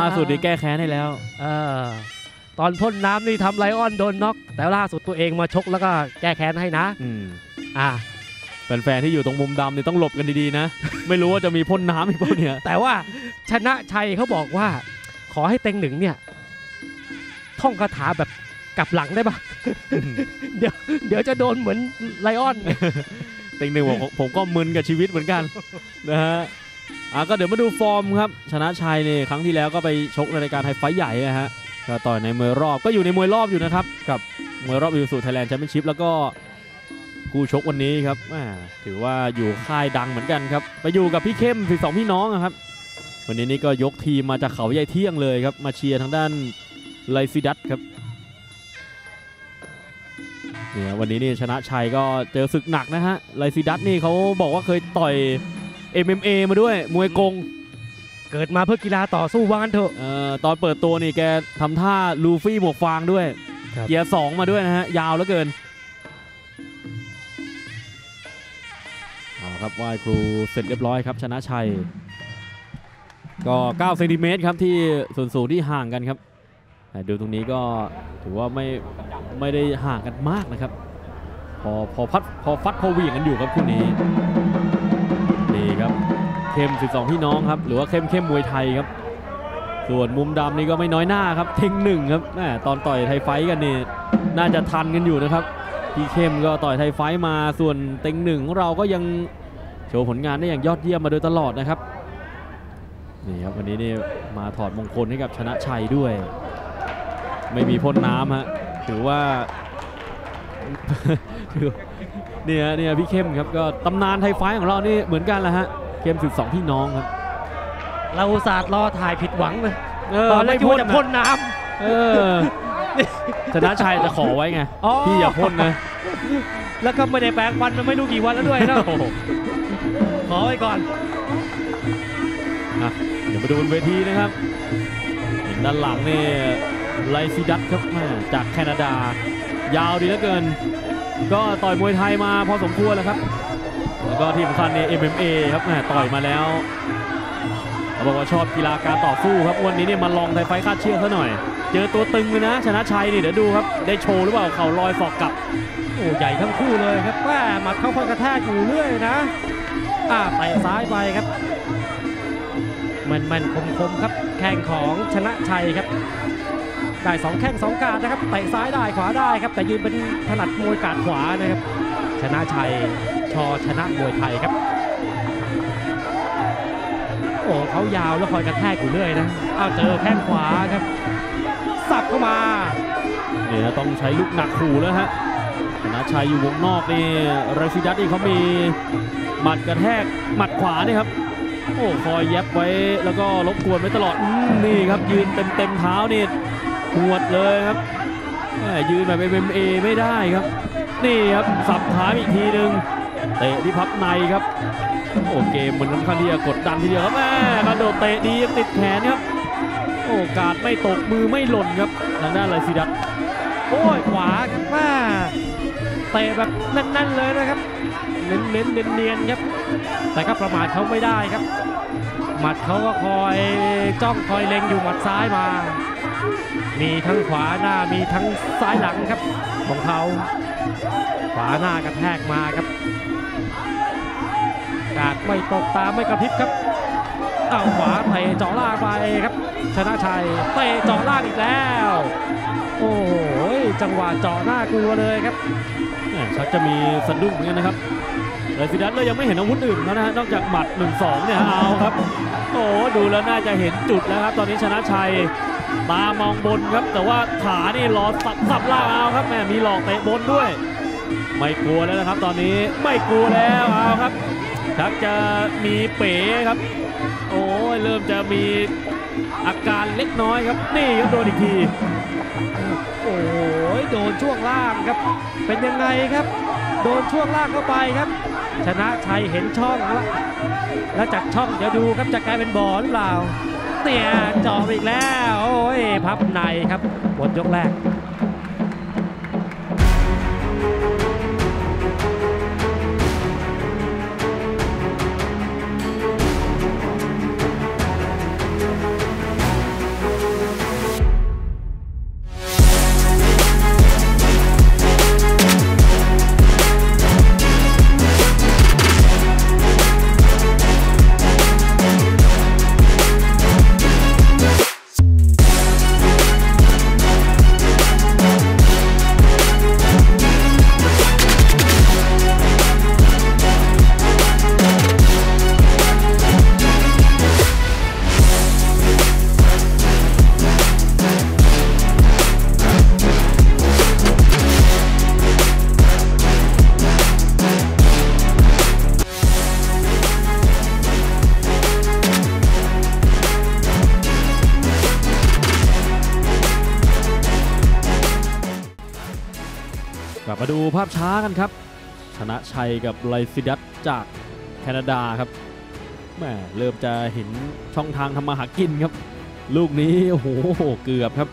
ล่าสุดนี่แก้แค้นให้แล้วตอนพ่นน้ำนี่ทำไลออนโดนน็อกแต่ล่าสุดตัวเองมาชกแล้วก็แก้แค้นให้นะอ่าแฟนๆที่อยู่ตรงมุมดำเนี่ยต้องหลบกันดีๆนะไม่รู้ว่าจะมีพ่นน้ำอีกเปล่าเนี่ยแต่ว่าชนะชัยเขาบอกว่าขอให้เต็งหนึ่งเนี่ยท่องคาถาแบบกลับหลังได้ปะเดี๋ยวเดี๋ยวจะโดนเหมือนไลออน เต็งหนึ่งบอกผมก็มึนกับชีวิตเหมือนกันนะฮะอ่ะก็เดี๋ยวมาดูฟอร์มครับชนะชัยเนี่ยครั้งที่แล้วก็ไปชกในรายการไทยไฟท์ใหญ่นะฮะก็ต่อยในมวยรอบก็อยู่ในมวยรอบอยู่นะครับกับมวยรอบอิวสู่ไทยแลนด์แชมเปี้ยนชิพแล้วก็คู่ชกวันนี้ครับถือว่าอยู่ค่ายดังเหมือนกันครับไปอยู่กับพี่เข้มสิบสองพี่น้องครับวันนี้นี่ก็ยกทีมมาจากเขาใหญ่เที่ยงเลยครับมาเชียร์ทางด้านLysidasครับเนี่ยวันนี้นี่ชนะชัยก็เจอศึกหนักนะฮะLysidasนี่เขาบอกว่าเคยต่อย เอ็ม เอ็ม เอ มาด้วยมวยกงเกิดมาเพื่อกีฬาต่อสู้ว่างั้นเถอะตอนเปิดตัวนี่แกทำท่าลูฟี่หมวกฟางด้วยเกียร์สองมาด้วยนะฮะยาวเหลือเกินเอาครับไหว้ครูเสร็จเรียบร้อยครับชนะชัยก็เก้าเซนติเมตรครับที่ส่วนสูงที่ห่างกันครับดูตรงนี้ก็ถือว่าไม่ไม่ได้ห่างกันมากนะครับพอพอพัดพอฟัดพอเหวี่ยงกันอยู่ครับคู่นี้นี่ครับเข้มสิบสองพี่น้องครับหรือว่าเข้มเข้มมวยไทยครับส่วนมุมดำนี่ก็ไม่น้อยหน้าครับเท่งหนึ่งครับแหมตอนต่อยไทยไฟกันนี่น่าจะทันกันอยู่นะครับพี่เข้มก็ต่อยไทยไฟมาส่วนเต็งหนึ่งของเราก็ยังโชว์ผลงานได้อย่างยอดเยี่ยมมาโดยตลอดนะครับนี่ครับวันนี้นี่มาถอดมงคลให้กับชนะชัยด้วยไม่มีพ่นน้ำฮะถือว่าเนี่ยเนี่ยพี่เข้มครับก็ตำนานไทยไฟของเรานี่เหมือนกันแหละฮะเข้มสิบสองพี่น้องครับเราอุตส่าห์รอถ่ายผิดหวังเลยตอนแรกว่าจะพ่นน้ำเออชนะชัยจะขอไว้ไงพี่อย่าพ่นนะแล้วก็ไม่ได้แปลงวันไม่รู้กี่วันแล้วด้วยนะขอไว้ก่อนเดี๋ยวมาดูบนเวทีนะครับเห็นด้านหลังนี่Lysidasครับจากแคนาดายาวดีเหลือเกินก็ต่อยมวยไทยมาพอสมควรแล้วครับแล้วก็ที่สำคัญเนี่ย เอ็ม เอ็ม เอ ครับต่อยมาแล้วเขาบอกว่าชอบกีฬาการต่อสู้ครับวันนี้เนี่ยมาลองไทยไฟท์คาดเชือกซะหน่อยเจอตัวตึงเลยนะชนะชัยนี่เดี๋ยวดูครับได้โชว์หรือเปล่าเข่าลอยศอกกลับโอ้ใหญ่ทั้งคู่เลยครับว่าหมัดเข้าคอยกระแทกอยู่เรื่อยนะอ่าไปซ้ายไปครับมันมันคมๆครับแข้งของชนะชัยครับได้สองแข้งสองการนะครับเตะซ้ายได้ขวาได้ครับแต่ยืนเป็นถนัดมวยการขวานะครับชนะชัยชอชนะมวยไทยครับโอ้เขายาวแล้วคอยกระแทกอยู่เรื่อยนะอ้าวเจอแข้งขวาครับสับเข้ามาเนี่ยต้องใช้ลูกหนักขู่แล้วฮะชนะชัยอยู่วงนอกนี่Lysidasนี่เขามีหมัดกระแทกหมัดขวานี่ครับโอ้คอยแยบไว้แล้วก็รบกวนไว้ตลอดนี่ครับยืนเต็มเต็มเท้านี่หวดเลยครับยืนแบบเอ็มเอไม่ได้ครับนี่ครับสับขาอีกทีหนึ่งเตะที่พับในครับโอ้เกมมันน้ำคันที่จะกดดันทีเดียวครับแม่กระโดดเตะดีติดแขนครับโอ้การไม่ตกมือไม่หล่นครับทางด้านLysidasโอ้ยขวาครับแม่เตะแบบนั่นๆเลยนะครับเน้นเน้นเนียนๆครับแต่ก็ประมาทเขาไม่ได้ครับหมัดเขาก็คอยจ้องคอยเล็งอยู่หมัดซ้ายมามีทั้งขวาหน้ามีทั้งซ้ายหลังครับของเขาขวาหน้ากระแทกมาครับกาดไม่ตกตาไม่กระพริบครับเอาขวาเตะจ่อล่างไปครับชนะชัยเตะจ่อล่างอีกแล้วโอ้ยจังหวะจ่อหน้ากลัวเลยครับชักจะมีสะดุ้งเหมือนกันนะครับLysidasเรายังไม่เห็นอาวุธอื่นแล้วนะฮะนอกจากหมัด หนึ่งสอง เนี่ยเอาครับโอ้ดูแล้วน่าจะเห็นจุดแล้วครับตอนนี้ชนะชัยมามองบนครับแต่ว่าขานี่รอสับสับล่างเอาครับแม่มีหลอกเตะบนด้วยไม่กลัวแล้วนะครับตอนนี้ไม่กลัวแล้วเอาครับชักจะมีเป๋ครับโอ้ยเริ่มจะมีอาการเล็กน้อยครับนี่ครับโดนอีกทีโอ้ยโดนช่วงล่างครับเป็นยังไงครับโดนช่วงล่างเข้าไปครับชนะชัยเห็นช่องแล้วแล้วจากช่องเดี๋ยวดูครับจะกลายเป็นบ่อหรือเปล่าเนี่ยจ่ออีกแล้วโอ้ยพับในครับหมดยกแรก มาดูภาพช้ากันครับชนะชัยกับLysidasจากแคนาดาครับแหมเริ่มจะเห็นช่องทางทำมาหากินครับลูกนี้โอ้โหเกือบครับ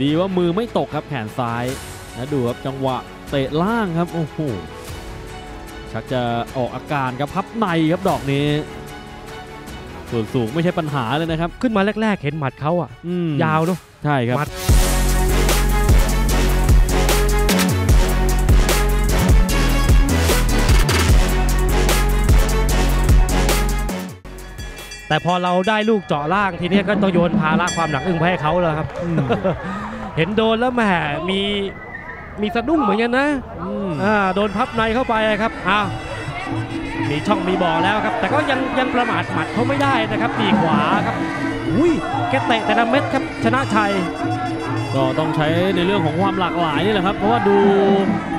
ดีว่ามือไม่ตกครับแขนซ้ายนะดูครับจังหวะเตะล่างครับโอ้โหชักจะออกอาการครับพับในครับดอกนี้ส่วนสูงไม่ใช่ปัญหาเลยนะครับขึ้นมาแรกๆเห็นหมัดเขาอ่ะยาวเนาะใช่ครับแต่พอเราได้ลูกเจาะล่างทีนี้ก็ต้องโยนภาระความหนักอึ้งไปให้เขาแล้วครับ เห็นโดนแล้วแหมมีมีสะดุ้งเหมือนกันนะโดนพับในเข้าไปครับอ้าวมีช่องมีบ่อแล้วครับแต่ก็ยังยังประมาทหมัดเขาไม่ได้นะครับตีขวาครับอุ้ยแกเตะแต่ละเม็ดครับชนะชัยก็ต้องใช้ในเรื่องของความหลากหลายนี่แหละครับเพราะว่าดู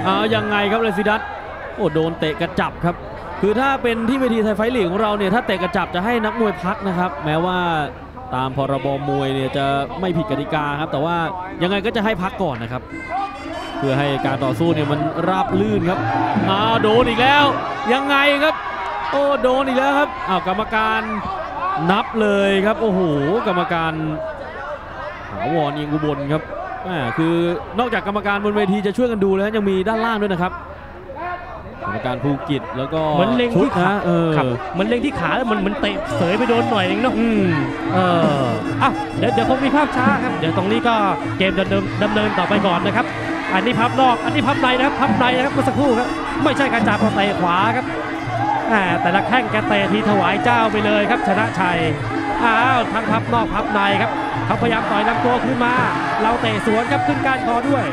เอายังไงครับLysidasโอ้โดนเตะกระจับครับคือถ้าเป็นที่เวทีไทยไฟท์ลีกของเราเนี่ยถ้าเตะกระจับจะให้นักมวยพักนะครับแม้ว่าตามพรบมวยเนี่ยจะไม่ผิดกติกาครับแต่ว่ายังไงก็จะให้พักก่อนนะครับเพื่อให้การต่อสู้เนี่ยมันราบลื่นครับอ้าวโดนอีกแล้วยังไงครับโอ้โดนอีกแล้วครับอ้าวกรรมการนับเลยครับโอ้โหกรรมการหาวอนยิงอุบลครับอ่าคือนอกจากกรรมการบนเวทีจะช่วยกันดูแล้วยังมีด้านล่างด้วยนะครับกรรมการภูกิจแล้วก็เหมือนเล็งที่ขาเออเหมือนเล็งที่ขาแล้วมันมันเตะเสยไปโดนหน่อยนึงเนาะอืมเอออ่ะเดี๋ยวเดี๋ยวคงมีภาพช้าครับเดี๋ยวตรงนี้ก็เกมดำเนินดำเนินต่อไปก่อนนะครับอันนี้พับนอกอันนี้พับในนะครับพับในนะครับเมื่อสักครู่ครับไม่ใช่การจับเอาเตะขวาครับแต่ละแข้งแกเตะทีถวายเจ้าไปเลยครับชนะชัยอ้าวทั้งพับนอกพับในครับเขาพยายามต่อยลำตัวขึ้นมาเราเตะสวนครับขึ้นการคอด้วย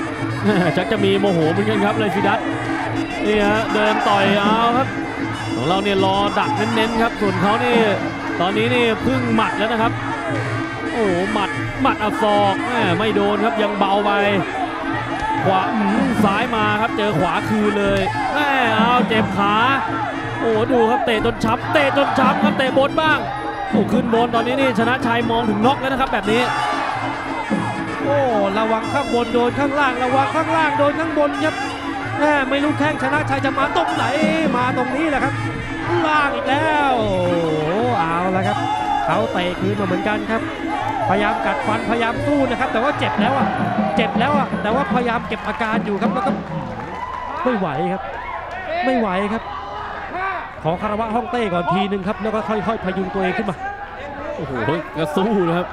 ชักจะมีโมโหเหมือนกันครับLysidasนี่ฮะเดินต่อยเอาครับของเราเนี่ยรอดักเน้นๆครับส่วนเขานี่ตอนนี้นี่พึ่งหมัดแล้วนะครับโอ้หมัดหมัดอับศอกไม่โดนครับยังเบาไปขวาซ้ายมาครับเจอขวาคืนเลยแหมเอาเจ็บขาโอ้ดูครับเตะจนช้ำเตะจนช้ำครับเตะบนบ้างโอ้ขึ้นบนตอนนี้นี่ชนะชัยมองถึงน็อกแล้วนะครับแบบนี้โอ้ระวังข้างบนโดนข้างล่างระวังข้างล่างโดนข้างบนครับไม่รู้แข้งชนะชัยจะมาตรงไหนมาตรงนี้แหละครับล่างอีกแล้วเอาละครับเขาเตะคืนมาเหมือนกันครับพยายามกัดฟันพยายามสู้นะครับแต่ว่าเจ็บแล้วอ่ะเจ็บแล้วอ่ะแต่ว่าพยายามเก็บอาการอยู่ครับแล้วก็ไม่ไหวครับไม่ไหวครับขอคารวะห้องเต้ก่อนทีนึงครับแล้วก็ค่อยๆพยุงตัวเองขึ้นมาโอ้โหก็สู้นะครับ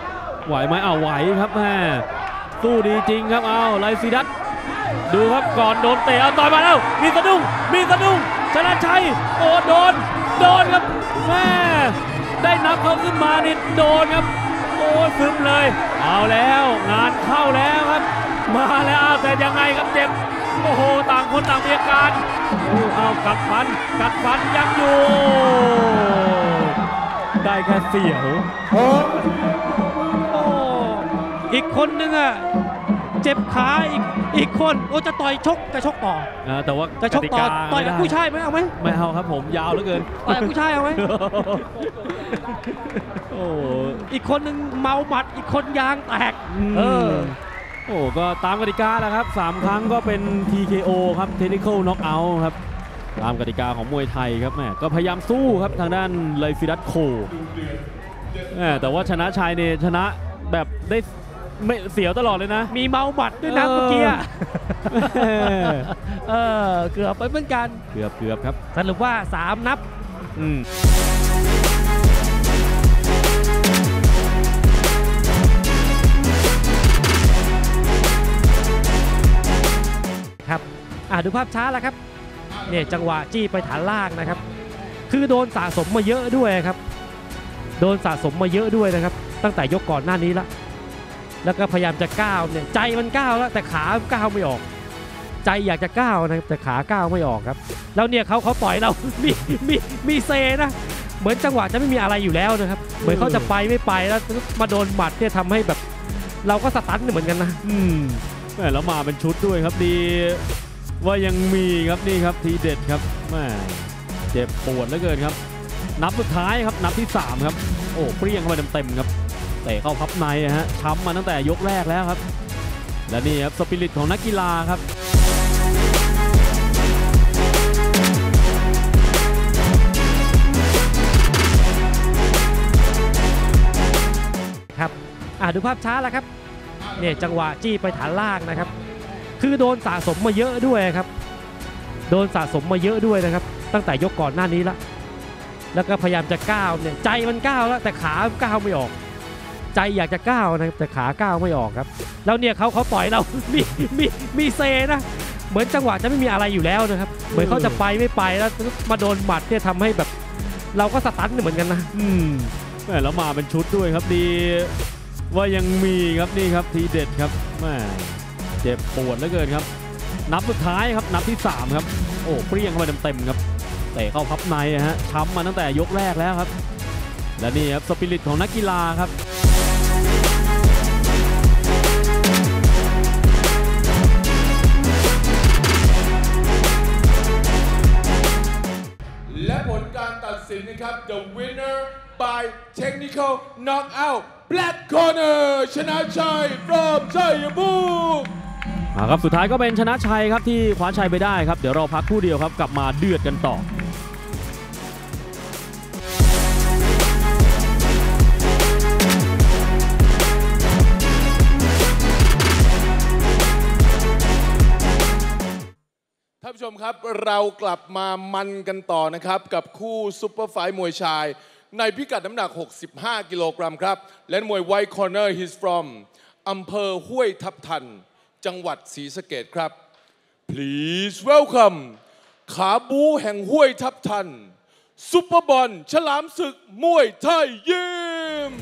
ไหวไหมเอาไหวครับแม่สู้ดีจริงครับเอาLysidasดูครับก่อนโดนเตะเอาต่อยมาแล้วมีสะดุ้งมีสะดุ้งชนะชัยโอ้โดนโดนครับแม่ได้นับเขาขึ้นมานี่โดนครับโอ้ซึมเลยเอาแล้วงานเข้าแล้วครับมาแล้วแต่ยังไงครับเจ็บโอ้โหต่างคนต่างมีอาการเอากัดฟันกัดฟันยังอยู่ได้แค่เสียวโอ้อีกคนนึงอ่ะเจ็บขาอีกอีกคนโอ้จะต่อยชกจะชกต่อแต่ว่าจะชกต่อต่อยกับผู้ชายไหมเอาไหมไม่เอาครับผมยาวเหลือเกินต่อยกับผู้ชายเอาไหมโอ้อีกคนหนึ่งเมาหมัดอีกคนยางแตกเออโอ้ก็ตามกติกาแล้วครับสามครั้งก็เป็น ที เค โอ ครับ Technical Knockout ครับตามกติกาของมวยไทยครับแม่ก็พยายามสู้ครับทางด้านLysidas Croweแต่ว่าชนะชัยเนี่ยชนะแบบได้ไม่เสียวตลอดเลยนะมีเมาหมัดด้วยนะเมื่อกี้เออเกือบไปเหมือนกันเกือบเกือบครับสรุปว่าสามนับอืมครับอ่ะดูภาพช้าแล้วครับเนี่ยจังหวะจี้ไปฐานล่างนะครับคือโดนสะสมมาเยอะด้วยครับโดนสะสมมาเยอะด้วยนะครับตั้งแต่ยกก่อนหน้านี้ละแล้วก็พยายามจะก้าวเนี่ยใจมันก้าวแล้วแต่ขาก้าวไม่ออกใจอยากจะก้าวนะครับแต่ขาก้าวไม่ออกครับแล้วเนี่ยเขาเขาปล่อยเรามีมีมีเซนะเหมือนจังหวะจะไม่มีอะไรอยู่แล้วนะครับเหมือนเขาจะไปไม่ไปแล้วมาโดนหมัดเนี่ยทำให้แบบเราก็สตันเหมือนกันนะอืมแม่แล้วมาเป็นชุดด้วยครับดีว่ายังมีครับนี่ครับทีเด็ดครับแม่เจ็บปวดเหลือเกินครับนับสุดท้ายครับนับที่สามครับโอ้เปรี้ยงเข้าไปเต็มๆครับเตะเข้าพับในฮะช้ำมาตั้งแต่ยกแรกแล้วครับและนี่ครับสปิริตของนักกีฬาครับ ครับดูภาพช้าแล้วครับเนี่ยจังหวะจี้ไปฐานล่างนะครับคือโดนสะสมมาเยอะด้วยครับโดนสะสมมาเยอะด้วยนะครับตั้งแต่ยกก่อนหน้านี้ละแล้วก็พยายามจะก้าวเนี่ยใจมันก้าวแล้วแต่ขาก้าวไม่ออกใจอยากจะก้าวนะครับแต่ขาก้าวไม่ออกครับแล้วเนี่ยเขาเขาปล่อยเรามีมีมีเซนะเหมือนจังหวะจะไม่มีอะไรอยู่แล้วนะครับเหมือนเขาจะไปไม่ไปแล้วมาโดนหมัดเนี่ยทำให้แบบเราก็สตันเหมือนกันนะอืมแม่แล้วมาเป็นชุดด้วยครับดีว่ายังมีครับนี่ครับทีเด็ดครับแม่เจ็บปวดเหลือเกินครับนับสุดท้ายครับนับที่สามครับโอ้เปรี้ยงเข้าไปเต็มๆครับเตะเข้าพับในฮะช้ำมาตั้งแต่ยกแรกแล้วครับและนี่ครับสปิริตของนักกีฬาครับและผลการตัดสินนะครับ The winner by technical knockout Black Corner ชนะชัย from ชัยภูมิครับสุดท้ายก็เป็นชนะชัยครับที่คว้าชัยไปได้ครับเดี๋ยวเราพักคู่เดียวครับกลับมาเดือดกันต่อท่านผู้ชมครับเรากลับมามันกันต่อนะครับกับคู่ซุปเปอร์ไฟท์มวยชายในพิกัดน้ำหนักหกสิบห้ากิโลกรัมครับและมวยไวท์คอร์เนอร์ he's from อำเภอห้วยทับทันจังหวัดศรีสะเกษครับ Please welcome ขาบูแห่งห้วยทับทันซุปเปอร์บอลฉลามศึกมวยไทยยิม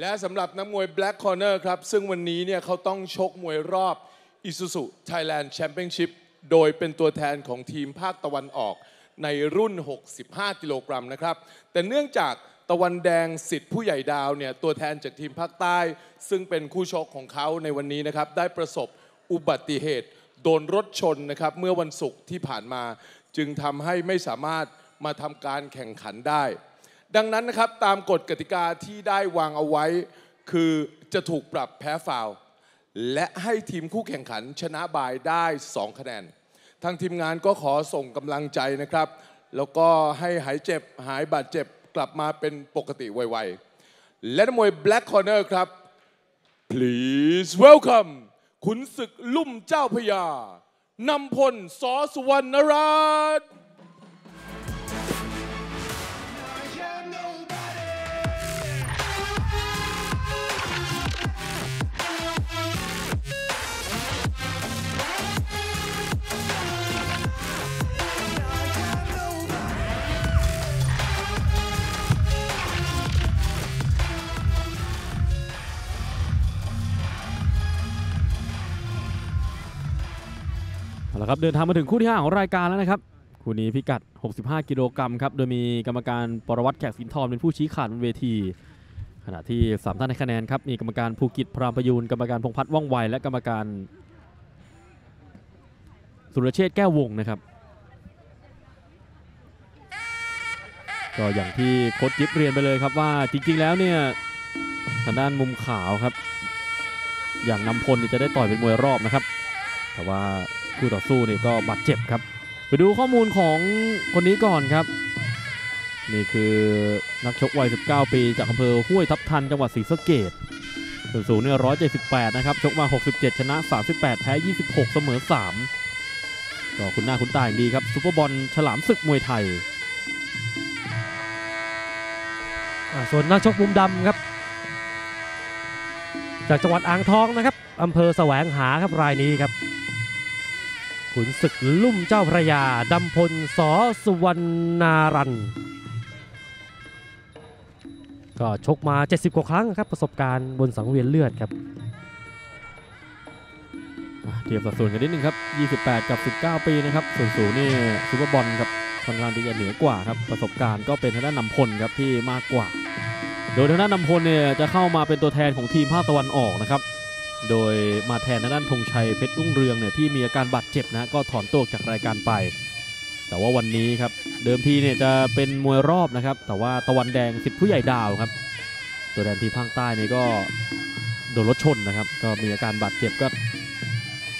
และสำหรับนักมวย Black Corner ครับซึ่งวันนี้เนี่ยเขาต้องชกมวยรอบ Isuzu Thailand Championship โดยเป็นตัวแทนของทีมภาคตะวันออกในรุ่นหกสิบห้ากิโลกรัมนะครับแต่เนื่องจากตะวันแดงสิทธิ์ผู้ใหญ่ดาวเนี่ยตัวแทนจากทีมภาคใต้ซึ่งเป็นคู่ชกของเขาในวันนี้นะครับได้ประสบอุบัติเหตุโดนรถชนนะครับเมื่อวันศุกร์ที่ผ่านมาจึงทำให้ไม่สามารถมาทำการแข่งขันได้ดังนั้นนะครับตามกฎกติกาที่ได้วางเอาไว้คือจะถูกปรับแพ้ฟาวล์และให้ทีมคู่แข่งขันชนะบายได้สองคะแนนทางทีมงานก็ขอส่งกำลังใจนะครับแล้วก็ให้หายเจ็บหายบาดเจ็บกลับมาเป็นปกติไวๆและนักมวย Black Corner ครับ Please welcome ขุนศึกลุ่มเจ้าพระยานำพล ส.สุวรรณรัตน์ครับเดินทางมาถึงคู่ที่ห้าของรายการแล้วนะครับคู่นี้พิกัดหกสิบห้ากิโลกรัมครับโดยมีกรรมการปรวัตรแขกสินทรเป็นผู้ชี้ขาดบนเวทีขณะที่สามท่านในคะแนนครับมีกรรมการภูกิจพรามประยูนกรรมการพงพัฒน์ว่องไวและกรรมการสุรเชษฐ์แก้ววงนะครับก็อย่างที่โค้ชจิ๊บเรียนไปเลยครับว่าจริงๆแล้วเนี่ยทางด้านมุมขาวครับอย่างนำพลจะได้ต่อยเป็นมวยรอบนะครับแต่ว่าคู่ต่อสู้นี่ก็บาดเจ็บครับไปดูข้อมูลของคนนี้ก่อนครับนี่คือนักชกวัยสิบเก้าปีจากอำเภอห้วยทับทันจังหวัดศรีสะเกษส่วนสูงเนี่ยหนึ่งร้อยเจ็ดสิบแปดนะครับชกมาหกสิบเจ็ดชนะสามสิบแปดแพ้ยี่สิบหกเสมอสามก็คุณหน้าคุณตาอย่างดีครับซุปเปอร์บอลฉลามศึกมวยไทยส่วนนักชกมุมดำครับจากจังหวัดอ่างทองนะครับอำเภอแสวงหาครับรายนี้ครับขุนศึกลุ่มเจ้าพระยาดำพล ส.สุวรรณรัตน์ก็ชกมาเจ็ดสิบกว่าครั้งครับประสบการณ์บนสังเวียนเลือดครับเทียบสัดส่วนกันนิดนึงครับยี่สิบแปดกับสิบเก้าปีนะครับส่วนสูงนี่ซุปเปอร์บอลครับค่อนข้างที่จะเหนือกว่าครับประสบการณ์ก็เป็นทางด้านนำพลครับที่มากกว่าโดยทางด้านนำพลเนี่ยจะเข้ามาเป็นตัวแทนของทีมภาคตะวันออกนะครับ โดยมาแทนทางด้านธงชัยเพชรรุ่งเรืองเนี่ยที่มีอาการบาดเจ็บนะก็ถอนตัวจากรายการไปแต่ว่าวันนี้ครับเดิมทีเนี่ยจะเป็นมวยรอบนะครับแต่ว่าตะวันแดงสิทธิ์ผู้ใหญ่ดาวครับตัวแดนทีมภาคใต้นี่ก็โดนรถชนนะครับก็มีอาการบาดเจ็บก็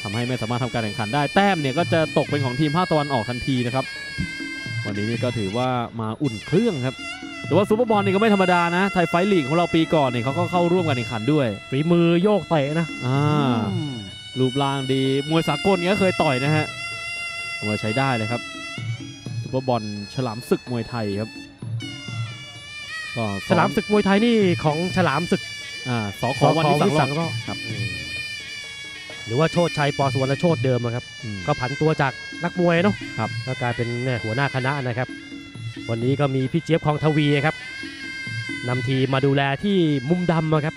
ทำให้ไม่สามารถทำการแข่งขันได้แต้มเนี่ยก็จะตกเป็นของทีมภาคตะวันออกทันทีนะครับวันนี้นี่ก็ถือว่ามาอุ่นเครื่องครับแต่ว่าซูเปอร์บอลนี่ก็ไม่ธรรมดานะไทยไฟท์ลีกของเราปีก่อนเนี่ยเขาก็เข้าร่วมกันแข่งขันด้วยฝีมือโยกเตะนะอ่ารูปร่างดีมวยสากลเนี่ยเคยต่อยนะฮะมาใช้ได้เลยครับซูเปอร์บอลฉลามศึกมวยไทยครับฉลามศึกมวยไทยนี่ของฉลามศึกอ่าสอขอวันที่สังก็ครับหรือว่าโชติชัยป.สุวรรณโชติเดิมครับก็ผันตัวจากนักมวยเนาะครับก็กลายเป็นหัวหน้าคณะนะครับวันนี้ก็มีพี่เจี๊ยบคลองทวีครับนำทีมาดูแลที่มุมดำครับ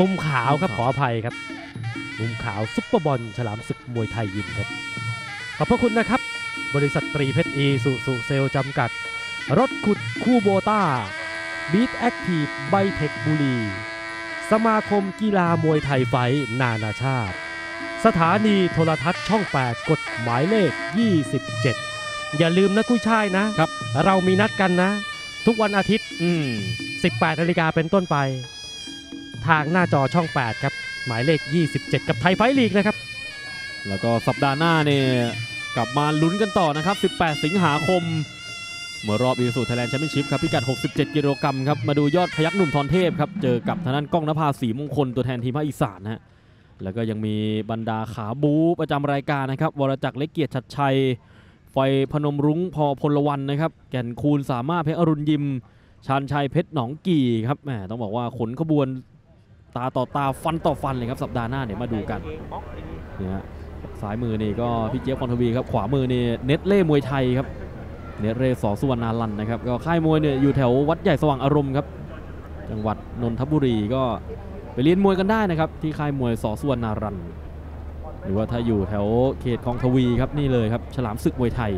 มุมขาวครับขออภัยครับมุมขาวซุปเปอร์บอลฉลามศึกมวยไทยยิมครับขอบพระคุณนะครับบริษัทตรีเพชรอีสุสุเซลจำกัดรถขุดคูโบต้า BeatActive ไบเทคบุรีสมาคมกีฬามวยไทยไฟท์นานาชาติสถานีโทรทัศน์ช่องแปดกฎหมายเลขยี่สิบเจ็ดอย่าลืมนะกุ้ยช่ายนะครับเรามีนัดกันนะทุกวันอาทิตย์อืมสิบแปดนาฬิกาเป็นต้นไปทางหน้าจอช่องแปดครับหมายเลขยี่สิบเจ็ดกับไทยไฟท์ลีกนะครับแล้วก็สัปดาห์หน้าเนี่ยกลับมาลุ้นกันต่อนะครับสิบแปดสิงหาคมเมื่อรอบอีซูไทยแลนด์แชมเปี้ยนชิพครับพิกัดหกสิบเจ็ดกิโลกรัมครับมาดูยอดพยัคฆ์หนุ่มทรเทพครับเจอกับทางด้านก้องนภาศรีมงคลตัวแทนทีมภาคอีสานฮะแล้วก็ยังมีบรรดาขาบู๊ประจำรายการนะครับวรจักรเล็กเกียรติชัดชัยไฟพนมรุ้งพอพลวันนะครับแก่นคูณสามารถเพชรอรุณยิมชาญชัยเพชรหนองกี่ครับแหมต้องบอกว่าขนขบวนตาต่อตาฟันต่อฟันเลยครับสัปดาห์หน้าเดี๋ยวมาดูกันนี่ฮะซ้ายมือนี่ก็พี่เจี๊ยบคอนทวีครับขวามือนี่เน็ตเล่มวยไทยครับเนเรศ สุวรรณาลันนะครับก็ค่ายมวยเนี่ยอยู่แถววัดใหญ่สว่างอารมณ์ครับจังหวัดนนทบุรีก็ไปเรียนมวยกันได้นะครับที่ค่ายมวย สุวรรณาลันหรือว่าถ้าอยู่แถวเขตคลองทวีครับนี่เลยครับฉลามศึกมวยไทย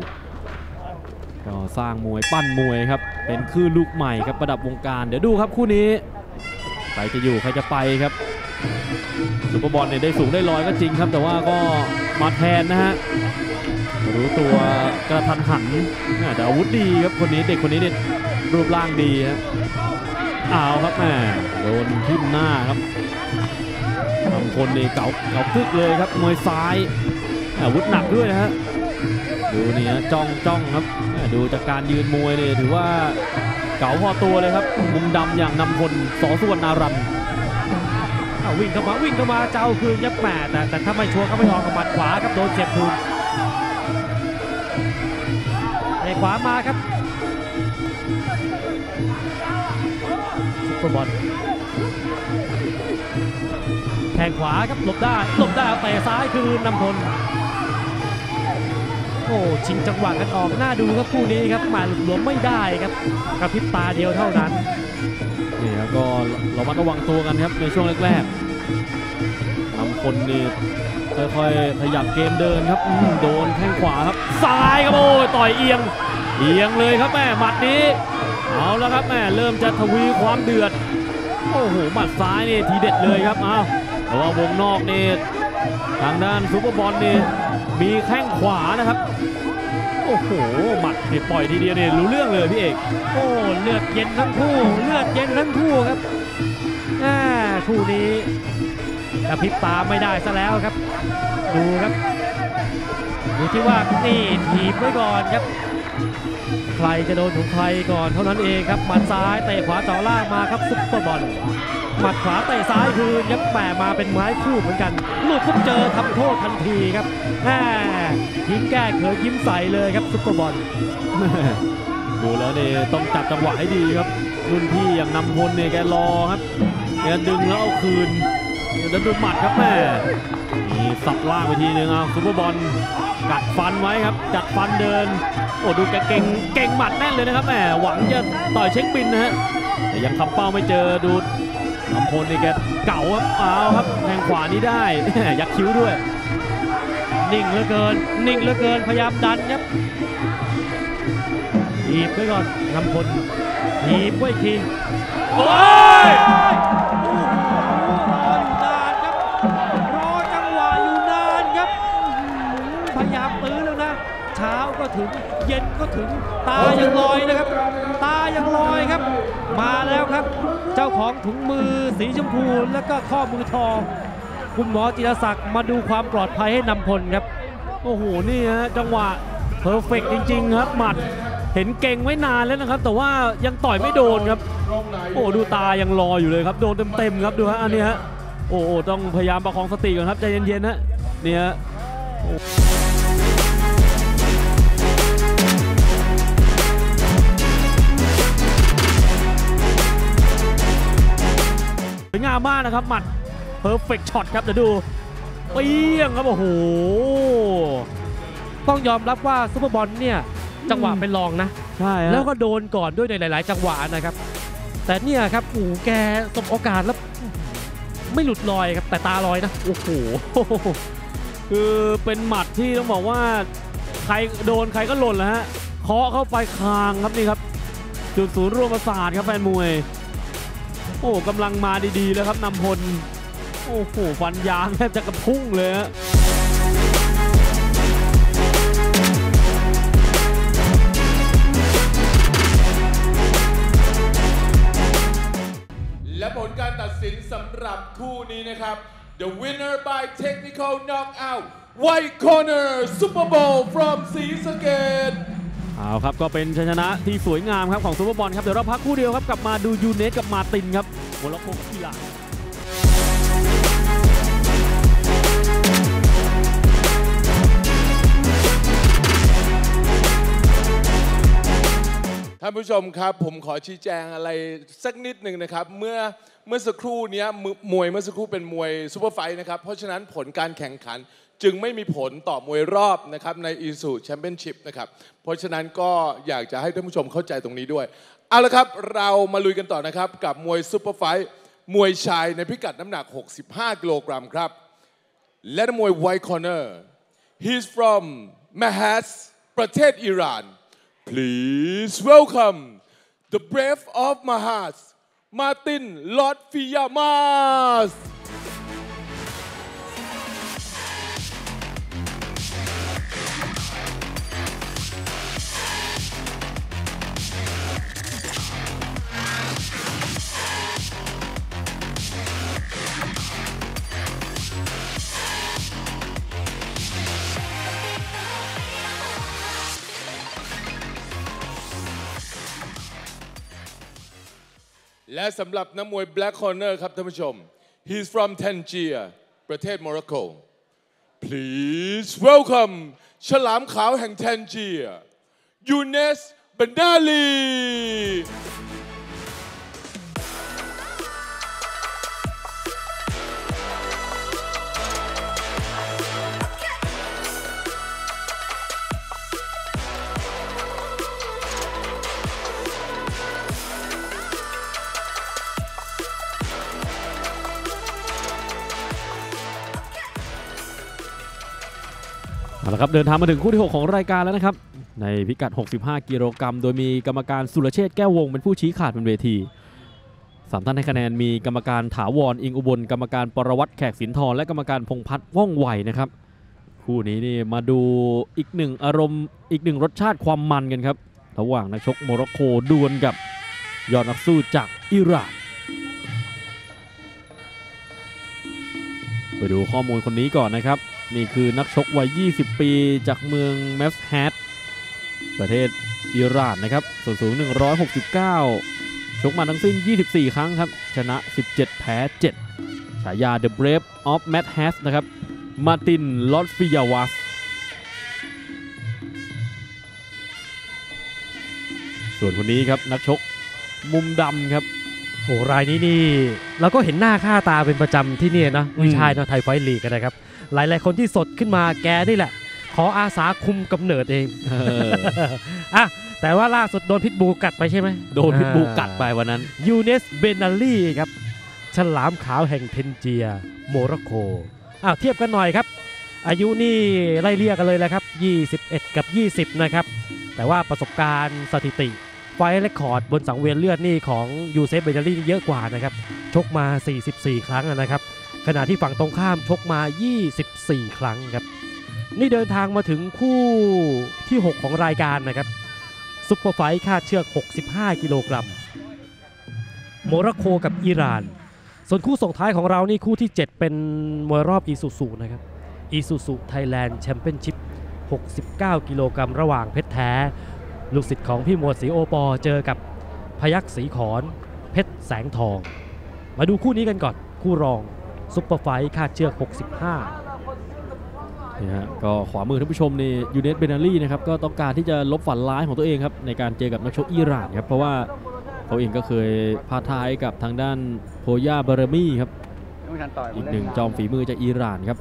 ก็สร้างมวยปั้นมวยครับเป็นคลื่นลูกใหม่ครับประดับวงการเดี๋ยวดูครับคู่นี้ใครจะอยู่ใครจะไปครับซุปเปอร์บอลเนี่ยได้สูงได้ลอยก็จริงครับแต่ว่าก็มาแทนนะฮะรู้ตัวกระทันหันแต่อาวุธดีครับคนนี้เด็กคนนี้เนี่ยรูปร่างดีครับเอาครับแม่โดนทิ่มหน้าครับบางคนนี่เก่าเก่าตึกเลยครับมวยซ้ายอาวุธหนักด้วยนะฮะดูนี่นะจ้องจ้องครับดูจากการยืนมวยเนี่ยถือว่าเก่าพอตัวเลยครับมุมดำอย่างนำพลส.สุวรรณารันวิ่งเข้ามาวิ่งเข้ามาเจ้าคืนยับแม่แต่แต่ถ้าไม่ชัวร์ก็ไม่ออกกับหมัดขวาครับโดนเจ็บทุนในขวามาครับซุปเปอร์บอลแทงขวาครับหลบได้หลบได้เอาเตะซ้ายคือนำพลโอ้ชิงจังหวะกันออกหน้าดูครับคู่นี้ครับมาหลุดหลวมไม่ได้ครับกระพริบตาเดียวเท่านั้นนี่ครับก็ระมัดระวังตัวกันครับในช่วงแรกๆนำพลนี่ค่อยๆขยับเกมเดินครับโดนแข้งขวาครับซ้ายครับโอ้ยต่อยเอียงเอียงเลยครับแม่หมัดนี้เอาแล้วครับแม่เริ่มจะทวีความเดือดโอ้โหหมัดซ้ายนี่ทีเด็ดเลยครับเอาแต่ว่าวงนอกนี่ทางด้านซุปเปอร์บอลนี่มีแข้งขวานะครับโอ้โหหมัดนี่ปล่อยทีเดียวนี่รู้เรื่องเลยพี่เอกโอ้เลือดเย็นทั้งคู่เลือดเย็นทั้งคู่ครับอ่าคู่นี้กระพริบตาไม่ได้ซะแล้วครับดูครับดูที่ว่านี่ถีบไว้ก่อนครับใครจะโดนถึงใครก่อนเท่านั้นเองครับหมัดซ้ายเตะขวาเจาะล่างมาครับซุปเปอร์บอลหมัดขวาเตะซ้ายคืนยับแหมมาเป็นไม้คู่เหมือนกันลูกปุ๊บเจอทำโทษทันทีครับแหมยิ้มแก้เขินยิ้มใสเลยครับซุปเปอร์บอลดูแล้วเนี่ยต้องจับจังหวะให้ดีครับรุ่นพี่อย่างนำพลเนี่ยแกรอครับแกดึงแล้วเอาคืนแล้วดูหมัดครับแม่มีสับล่างไปทีนึงเอาซุปเปอร์บอลกัดฟันไว้ครับจัดฟันเดินโอ้ดูแกเก่งเก่งหมัดแน่นเลยนะครับแม่หวังจะต่อยเช็คบินนะฮะแต่ยังคำเป้าไม่เจอดูลำพลนี่แกเก่าครับเอาครับแทงขวานี้ได้ยักคิ้วด้วยนิ่งเหลือเกินนิ่งเหลือเกินพยายามดันครับถีบไว้ก่อนลำพลถีบไว้ทีโอ้ย เช้าก็ถึงเย็นก็ถึงตายังลอยนะครับตายังลอยครับมาแล้วครับเจ้าของถุงมือสีชมพูแล้วก็ข้อมือทองคุณหมอจิรศักดิ์มาดูความปลอดภัยให้นำพลครับโอ้โหนี่ฮะจังหวะเพอร์เฟกต์จริงๆครับหมัดเห็นเก่งไว้นานแล้วนะครับแต่ว่ายังต่อยไม่โดนครับโอ้ดูตายังลอยอยู่เลยครับโดนเต็มๆครับดูฮะอันนี้ฮะโอ้โหต้องพยายามประคองสติก่อนครับใจเย็นๆฮะนี่ฮะสวยงามมากนะครับหมัดเพอร์เฟกต์ช็อตครับเดี๋ยวดูเปี้ยงครับโอ้โหต้องยอมรับว่าซุปเปอร์บอลเนี่ยจังหวะเป็นรองนะใช่แล้วก็โดนก่อนด้วยในหลายๆจังหวะนะครับแต่เนี่ยครับอู๋แกสบโอกาสแล้วไม่หลุดลอยครับแต่ตาลอยนะโอ้โหคือเป็นหมัดที่ต้องบอกว่าใครโดนใครก็หล่นแล้วฮะเคาะเข้าไปคางครับนี่ครับจุดศูนย์รวมประสาทครับแฟนมวยโอ้กำลังมาดีๆแล้วครับนำพลโอ้โหฟันยางแทบจะกระพุ้งเลยฮะและผลการตัดสินสำหรับคู่นี้นะครับ The winner by technical knockout White Corner Super Bowl from ศรีสะเกษเอาครับก็เป็นชัยชนะที่สวยงามครับของซุปเปอร์บอลครับเดี๋ยวเราพักคู่เดียวครับกลับมาดูยูเนสกับมาตินครับโมล็อกโกกับกีฬาท่านผู้ชมครับผมขอชี้แจงอะไรสักนิดหนึ่งนะครับเมื่อเมื่อสักครู่นี้มวยเมื่อสักครู่เป็นมวยซูเปอร์ไฟท์นะครับเพราะฉะนั้นผลการแข่งขันจึงไม่มีผลต่อมวยรอบนะครับในอีซูแชมเปี้ยนชิพนะครับเพราะฉะนั้นก็อยากจะให้ท่านผู้ชมเข้าใจตรงนี้ด้วยเอาละครับเรามาลุยกันต่อนะครับกับมวยซูเปอร์ไฟท์มวยชายในพิกัดน้ำหนักหกสิบห้ากิโลกรัมครับและมวยไวท์คอร์เนอร์ he's from Mahaz ประเทศอิหร่านPlease welcome the brave of Mahaz, Martin Lord Fiamas. และสำหรับนักมวย Black Corner ครับท่านผู้ชม he's from Tangier ประเทศโมร็อกโก please welcome ฉลามขาวแห่ง Tangier Younes Bendaliครับเดินทางมาถึงคู่ที่หกของรายการแล้วนะครับในพิกัดหกสิบห้ากิโลกรัมโดยมีกรรมการสุรเชษฐ์แก้ววงเป็นผู้ชี้ขาดบนเวทีสามท่านให้คะแนนมีกรรมการถาวรอิงอุบลกรรมการปรวัตรแขกสินทรและกรรมการพงพัฒน์ว่องไวนะครับคู่นี้นี่มาดูอีกหนึ่งอารมณ์อีกหนึ่งรสชาติความมันกันครับระหว่างนักชกโมร็อกโกดวลกับยอดนักสู้จากอิหร่านไปดูข้อมูลคนนี้ก่อนนะครับนี่คือนักชกวัยยี่สิบปีจากเมืองแมสแฮดประเทศอิหร่านนะครับส่วนสูงหนึ่งร้อยหกสิบเก้าชกมาทั้งสิ้นยี่สิบสี่ครั้งครับชนะสิบเจ็ดแพ้เจ็ดฉายา The Brave of Madhas นะครับ Martin Lord Fiamasส่วนคนนี้ครับนักชกมุมดำครับโอ้รายนี้นี่เราก็เห็นหน้าค่าตาเป็นประจำที่นี่นะไม่ใช่นะไทยไฟท์ลีกนะครับหลายๆคนที่สดขึ้นมาแกนี่แหละขออาสาคุมกำเนิดเองอ่ะแต่ว่าล่าสุดโดนพิษบูกัดไปใช่ไหมโดนพิษบูกัดไปวันนั้น Younes Bendali ครับฉลามขาวแห่งเทนเจียโมร็อกโกอ้าวเทียบกันหน่อยครับอายุนี่ไล่เรียกกันเลยแหละครับยี่สิบเอ็ดกับยี่สิบนะครับแต่ว่าประสบการณ์สถิติไฟท์เรคคอร์ดบนสังเวียนเลือดนี่ของ Younes Bendali เยอะกว่านะครับชกมาสี่สิบสี่ครั้งนะครับขณะที่ฝั่งตรงข้ามชกมายี่สิบสี่ครั้งครับ นี่เดินทางมาถึงคู่ที่หกของรายการนะครับซุปเปอร์ไฟท์คาดเชือกหกสิบห้ากิโลกรัมโมร็อกโกกับอิหร่านส่วนคู่ส่งท้ายของเรานี่คู่ที่เจ็ดเป็นมวยรอบอีซูซุนะครับอีซูซุไทยแลนด์แชมเปี้ยนชิพหกสิบเก้ากิโลกรัมระหว่างเพชรแท้ลูกศิษย์ของพี่หมวดศรีโอปอเจอกับพยัคฆ์ศรีขอนเพชรแสงทองมาดูคู่นี้กันก่อนคู่รองซุปเปอร์ไฟท์คาดเชือกหกสิบห้านี่ฮะก็ขวามือท่านผู้ชมนี่ Younes Bendali นะครับก็ต้องการที่จะลบฝันร้ายของตัวเองครับในการเจอกับนักชกอิหร่านครับเพราะว่าเขาเองก็เคยพาท้ายกับทางด้านโพย่าบารมีครับอีกหนึ่งจอมฝีมือจากอิหร่านครับ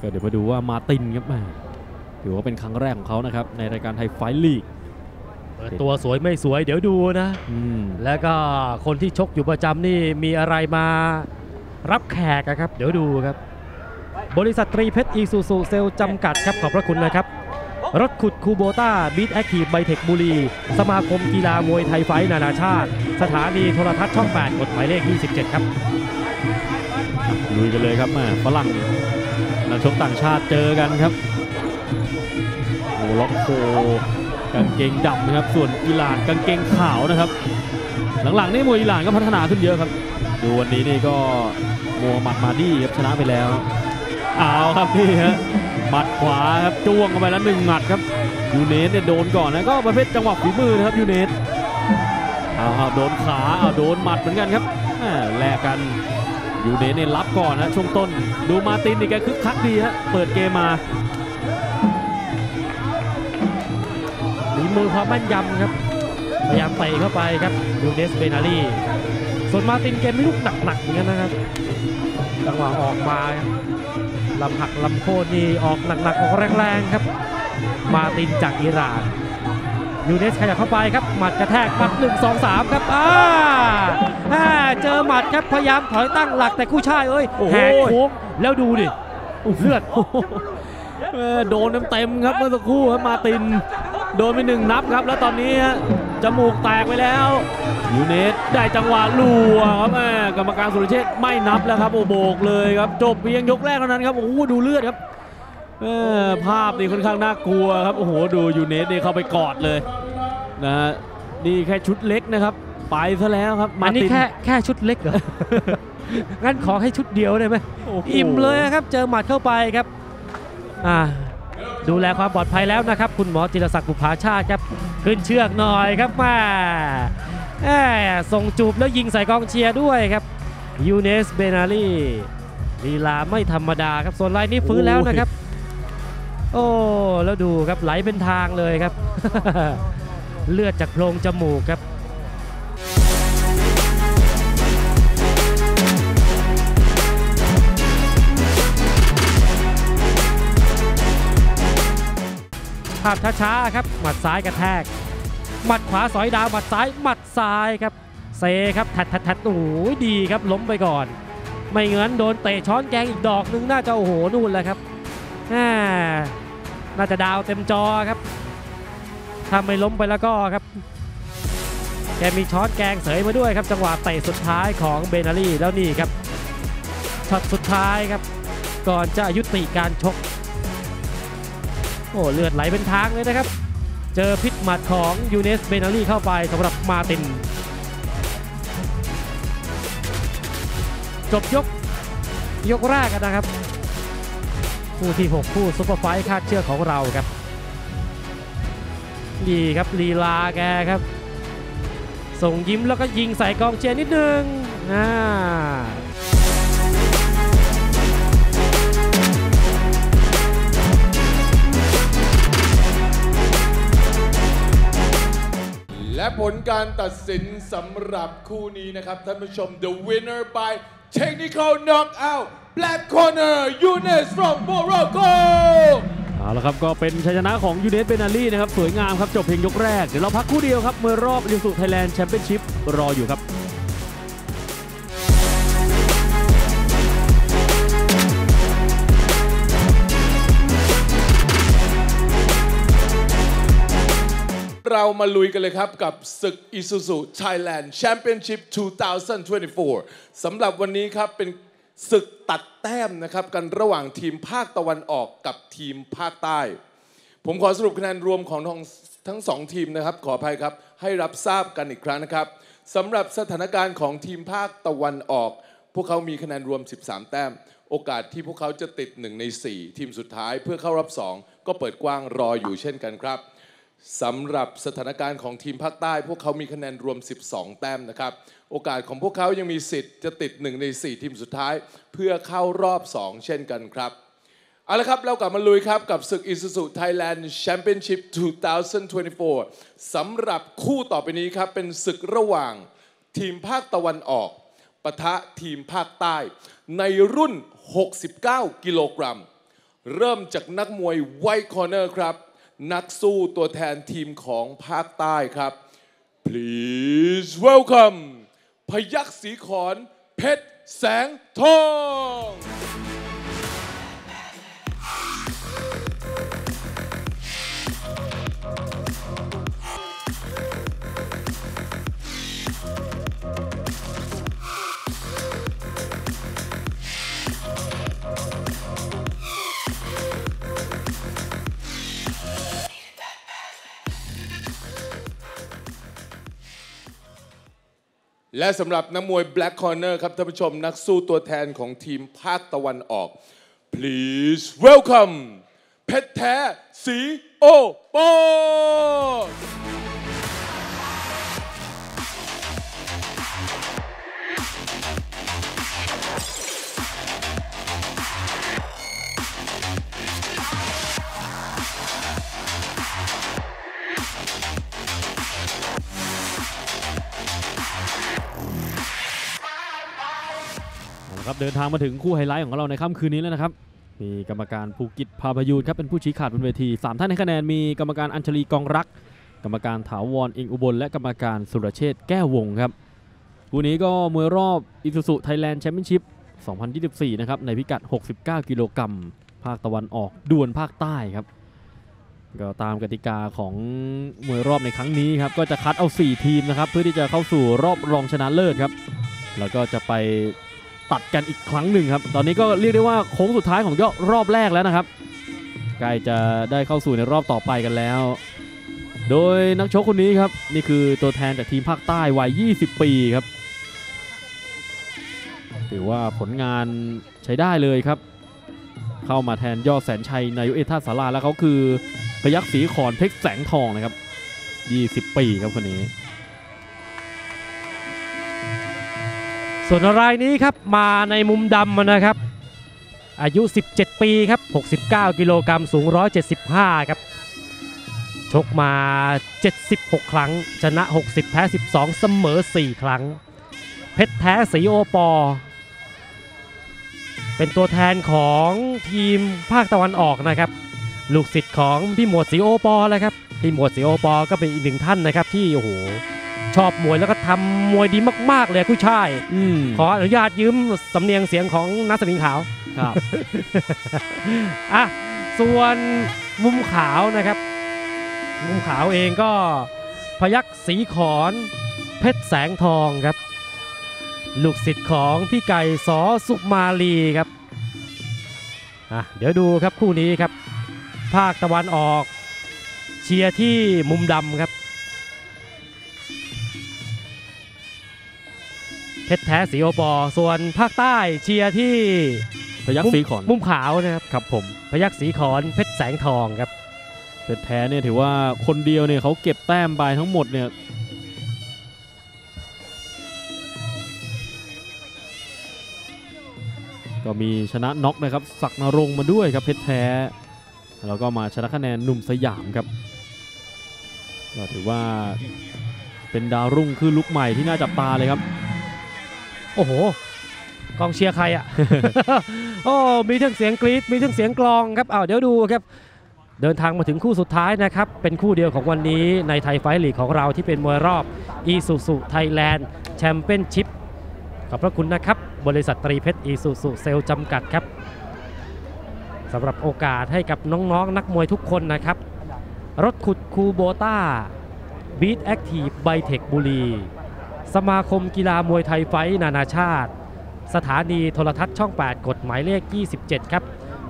ก็เดี๋ยวมาดูว่ามาตินครับถือว่าเป็นครั้งแรกของเขานะครับในรายการไทยไฟท์ลีกตัวสวยไม่สวยเดี๋ยวดูนะแล้วก็คนที่ชกอยู่ประจำนี่มีอะไรมารับแขกครับเดี๋ยวดูครับบริษัทตรีเพชรอีซูซูเซลจำกัดครับขอบพระคุณนะครับรถขุดคูโบต้า BeatActive ไบเทคบุรีสมาคมกีฬามวยไทยไฟท์นานาชาติสถานีโทรทัศน์ช่องแปดกดหมายเลขยี่สิบเจ็ดครับลุยกันเลยครับมาฝรั่งนักชกต่างชาติเจอกันครับโอ้ล็อกโคกางเกงดำนะครับส่วนอิหร่านกางเกงขาวนะครับหลังๆนี่มวยอิหร่านก็พัฒนาขึ้นเยอะครับดูวันนี้นี่ก็โมฮัมหมัดมาดี้ครับชนะไปแล้วเอาครับพี่ฮะหมัดขวาครับจ้วงเข้าไปแล้วหนึ่งหมัดครับยูเนสเนี่ยโดนก่อนนะก็ประเภทจังหวะฝีมือนะครับยูเนสเอาครับโดนขาเอาโดนหมัดเหมือนกันครับแลกกันยูเนสเนี่ยรับก่อนนะช่วงต้นดูมาตินนี่แกคึกคักดีฮะเปิดเกมมามีมือความแม่นยำครับพยายามเตะเข้าไปครับยูเนสเบนารีส่วนมาตินเกมไม่ลุกหนักๆเหมือนกันนะครับจังหวะออกมาลำหักลำโค่นนี่ออกหนักๆออกแรงๆครับมาตินจากอิหร่านยูเนสขยับเข้าไปครับหมัดกระแทกหมัดหนึ่งสองสามครับอ้าเจอหมัดครับพยายามถอยตั้งหลักแต่คู่ชายเอ้ยแหกโค้งแล้วดูดิเลือดโดนเต็มๆครับเมื่อสักครู่ครับมาตินโดนไปหนึ่งนับครับแล้วตอนนี้จมูกแตกไปแล้วยูเนสได้จังหวะลัวครับแม่กรรมการสุรเชษฐ์ไม่นับแล้วครับโอโบกเลยครับจบเพียงยกแรกเท่านั้นครับโอ้โหดูเลือดครับภาพนี่ค่อนข้างน่ากลัวครับโอ้โหดูยูเนสเนี่ยเข้าไปกอดเลยนะฮะนี่แค่ชุดเล็กนะครับไปซะแล้วครับอันนี้แค่แค่ชุดเล็กเหรองั้นขอให้ชุดเดียวได้ไหมอิ่มเลยครับเจอหมัดเข้าไปครับอ่าดูแลความปลอดภัยแล้วนะครับคุณหมอจิรศักดิ์บุภาชาติครับขึ้นเชือกหน่อยครับมาส่งจูบแล้วยิงใส่กองเชียร์ด้วยครับยูเนสเบนารีลีลาไม่ธรรมดาครับส่วนรายนี้ฟื้นแล้วนะครับโอ้แล้วดูครับไหลเป็นทางเลยครับ เลือดจากโพรงจมูกครับภาพช้าๆครับหมัดซ้ายกระแทกหมัดขวาสอยดาวหมัดซ้ายหมัดซ้ายครับเซครับแทดแทดแทดโอ้ยดีครับล้มไปก่อนไม่งั้นโดนเตะช้อนแกงอีกดอกนึงน่าจะโอ้โหนู่นแหละครับน่าจะดาวเต็มจอครับถ้าไม่ล้มไปแล้วก็ครับแกมีช้อนแกงเสยมาด้วยครับจังหวะเตะสุดท้ายของเบนารีแล้วนี่ครับช็อตสุดท้ายครับก่อนจะยุติการชกโอ้เลือดไหลเป็นทางเลยนะครับเจอพิษหมัดของยูเนสเบนารีเข้าไปสำหรับมาตินจบยกยกแรกกันนะครับคู่ที่หกคู่ซุปเปอร์ไฟท์คาดเชือกของเราครับดีครับลีลาแกครับส่งยิ้มแล้วก็ยิงใส่กองเชียร์นิดนึงอ่าและผลการตัดสินสำหรับคู่นี้นะครับท่านผู้ชม the winner by technical knockout black corner Younes from Morocco เอาละครับก็เป็นชัยชนะของ Younes Bendali นะครับสวยงามครับจบเพียงยกแรกเดี๋ยวเราพักคู่เดียวครับเมื่อรอบยูสุไทยแลนด์แชมเปี้ยนชิพรออยู่ครับเรามาลุยกันเลยครับกับศึก Isuzu Thailand Championship สองพันยี่สิบสี่สำหรับวันนี้ครับเป็น ศึกตัดแต้มนะครับกันระหว่างทีมภาคตะวันออกกับทีมภาคใต้ผมขอสรุปคะแนนรวมของทั้งสองทีมนะครับขออภัยครับให้รับทราบกันอีกครั้งนะครับสำหรับสถานการณ์ของทีมภาคตะวันออกพวกเขามีคะแนนรวมสิบสามแต้มโอกาสที่พวกเขาจะติดหนึ่งในสี่ทีมสุดท้ายเพื่อเข้ารอบสองก็เปิดกว้างรออยู่เช่นกันครับสำหรับสถานการณ์ของทีมภาคใต้พวกเขามีคะแนนรวมสิบสองแต้มนะครับโอกาสของพวกเขายังมีสิทธิ์จะติดหนึ่งในสี่ทีมสุดท้ายเพื่อเข้ารอบสองเช่นกันครับเอาละครับเรากลับมาลุยครับกับศึก Isuzu Thailand Championship สองพันยี่สิบสี่สำหรับคู่ต่อไปนี้ครับเป็นศึกระหว่างทีมภาคตะวันออกปะทะทีมภาคใต้ในรุ่นหกสิบเก้ากิโลกรัมเริ่มจากนักมวยไวท์คอร์เนอร์ครับนักสู้ตัวแทนทีมของภาคใต้ครับ Please welcome พยัคฆ์ศรีขอนเพชรแสงทองและสำหรับนักมวย Black Corner ครับท่านผู้ชมนักสู้ตัวแทนของทีมภาคตะวันออก Please welcome เพชรแท้ศรีโอปอเดินทางมาถึงคู่ไฮไลท์ของเราในค่ำคืนนี้แล้วนะครับมีกรรมการภูกิจพาพยูนครับเป็นผู้ชี้ขาดบนเวทีสามท่านให้คะแนนมีกรรมการอัญชลีกองรักกรรมการถาวรอิงอุบลและกรรมการสุรเชษฐ์แก้ววงครับคู่นี้ก็มวยรอบ Isuzu Thailand Championship สองพันยี่สิบสี่นะครับในพิกัดหกสิบเก้ากิโลกรัมภาคตะวันออกดวลภาคใต้ครับก็ตามกติกาของมวยรอบในครั้งนี้ครับก็จะคัดเอาสี่ทีมนะครับเพื่อที่จะเข้าสู่รอบรองชนะเลิศครับแล้วก็จะไปตัดกันอีกครั้งหนึ่งครับตอนนี้ก็เรียกได้ว่าโค้งสุดท้ายของยอดรอบแรกแล้วนะครับใกล้จะได้เข้าสู่ในรอบต่อไปกันแล้วโดยนักชกคนนี้ครับนี่คือตัวแทนจากทีมภาคใต้วัยยี่สิบปีครับถือว่าผลงานใช้ได้เลยครับเข้ามาแทนยอดแสนชัยนายุเอธาสาราแล้วเขาคือพยัคฆ์ศรีขอนเพชรแสงทองนะครับยี่สิบปีครับคนนี้ส่วนรายนี้ครับมาในมุมดำนะครับอายุสิบเจ็ดปีครับหกสิบเก้ากิโลกรัมสูงหนึ่งร้อยเจ็ดสิบห้าครับชกมาเจ็ดสิบหกครั้งชนะหกสิบแพ้สิบสองเสมอสี่ครั้งเพชรแท้ศรีโอปอเป็นตัวแทนของทีมภาคตะวันออกนะครับลูกศิษย์ของพี่หมวดศรีโอปอแล้วครับพี่หมวดศรีโอปอก็เป็นอีกหนึ่งท่านนะครับที่โอ้โหชอบมวยแล้วก็ทำมวยดีมากๆเลยผู้ชายขออนุญาตยืมสำเนียงเสียงของนักสมิงขาวครับ อ่ะส่วนมุมขาวนะครับมุมขาวเองก็พยัคฆ์ศรีขอนเพชรแสงทองครับลูกศิษย์ของพี่ไก่สอสุมาลีครับอ่ะเดี๋ยวดูครับคู่นี้ครับภาคตะวันออกเชียร์ที่มุมดำครับเพชรแท้ศรีโอปอส่วนภาคใต้เชียร์ที่พยัคฆ์ศรีขอนมุมขาวนะครับครับผมพยัคฆ์ศรีขอนเพชรแสงทองครับเพชรแท้เนี่ยถือว่าคนเดียวเนี่ยเขาเก็บแต้มไปทั้งหมดเนี่ยก็มีชนะน็อกนะครับศักดิ์นรงค์มาด้วยครับเพชรแท้แล้วก็มาชนะคะแนนหนุ่มสยามครับก็ถือว่าเป็นดาวรุ่งคือลุกใหม่ที่น่าจับตาเลยครับโอ้โหกองเชียร์ใครอ่ะ โอ้มีทั้งเสียงกรี๊ดมีทั้งเสียงกลองครับอ้าวเดี๋ยวดูครับเดินทางมาถึงคู่สุดท้ายนะครับเป็นคู่เดียวของวันนี้ในไทยไฟท์ลีกของเราที่เป็นมวยรอบ Isuzu Thailand Championship ขอบพระคุณนะครับบริษัทตรีเพชร Isuzu เซลล์จำกัดครับสำหรับโอกาสให้กับน้องๆ นักมวยทุกคนนะครับรถขุดคูโบต้า BeatActive ไบเทคบุรีสมาคมกีฬามวยไทยไฟท์นานาชาติ สถานีโทรทัศน์ช่องแปดกฎหมายเลขยี่สิบเจ็ดครับ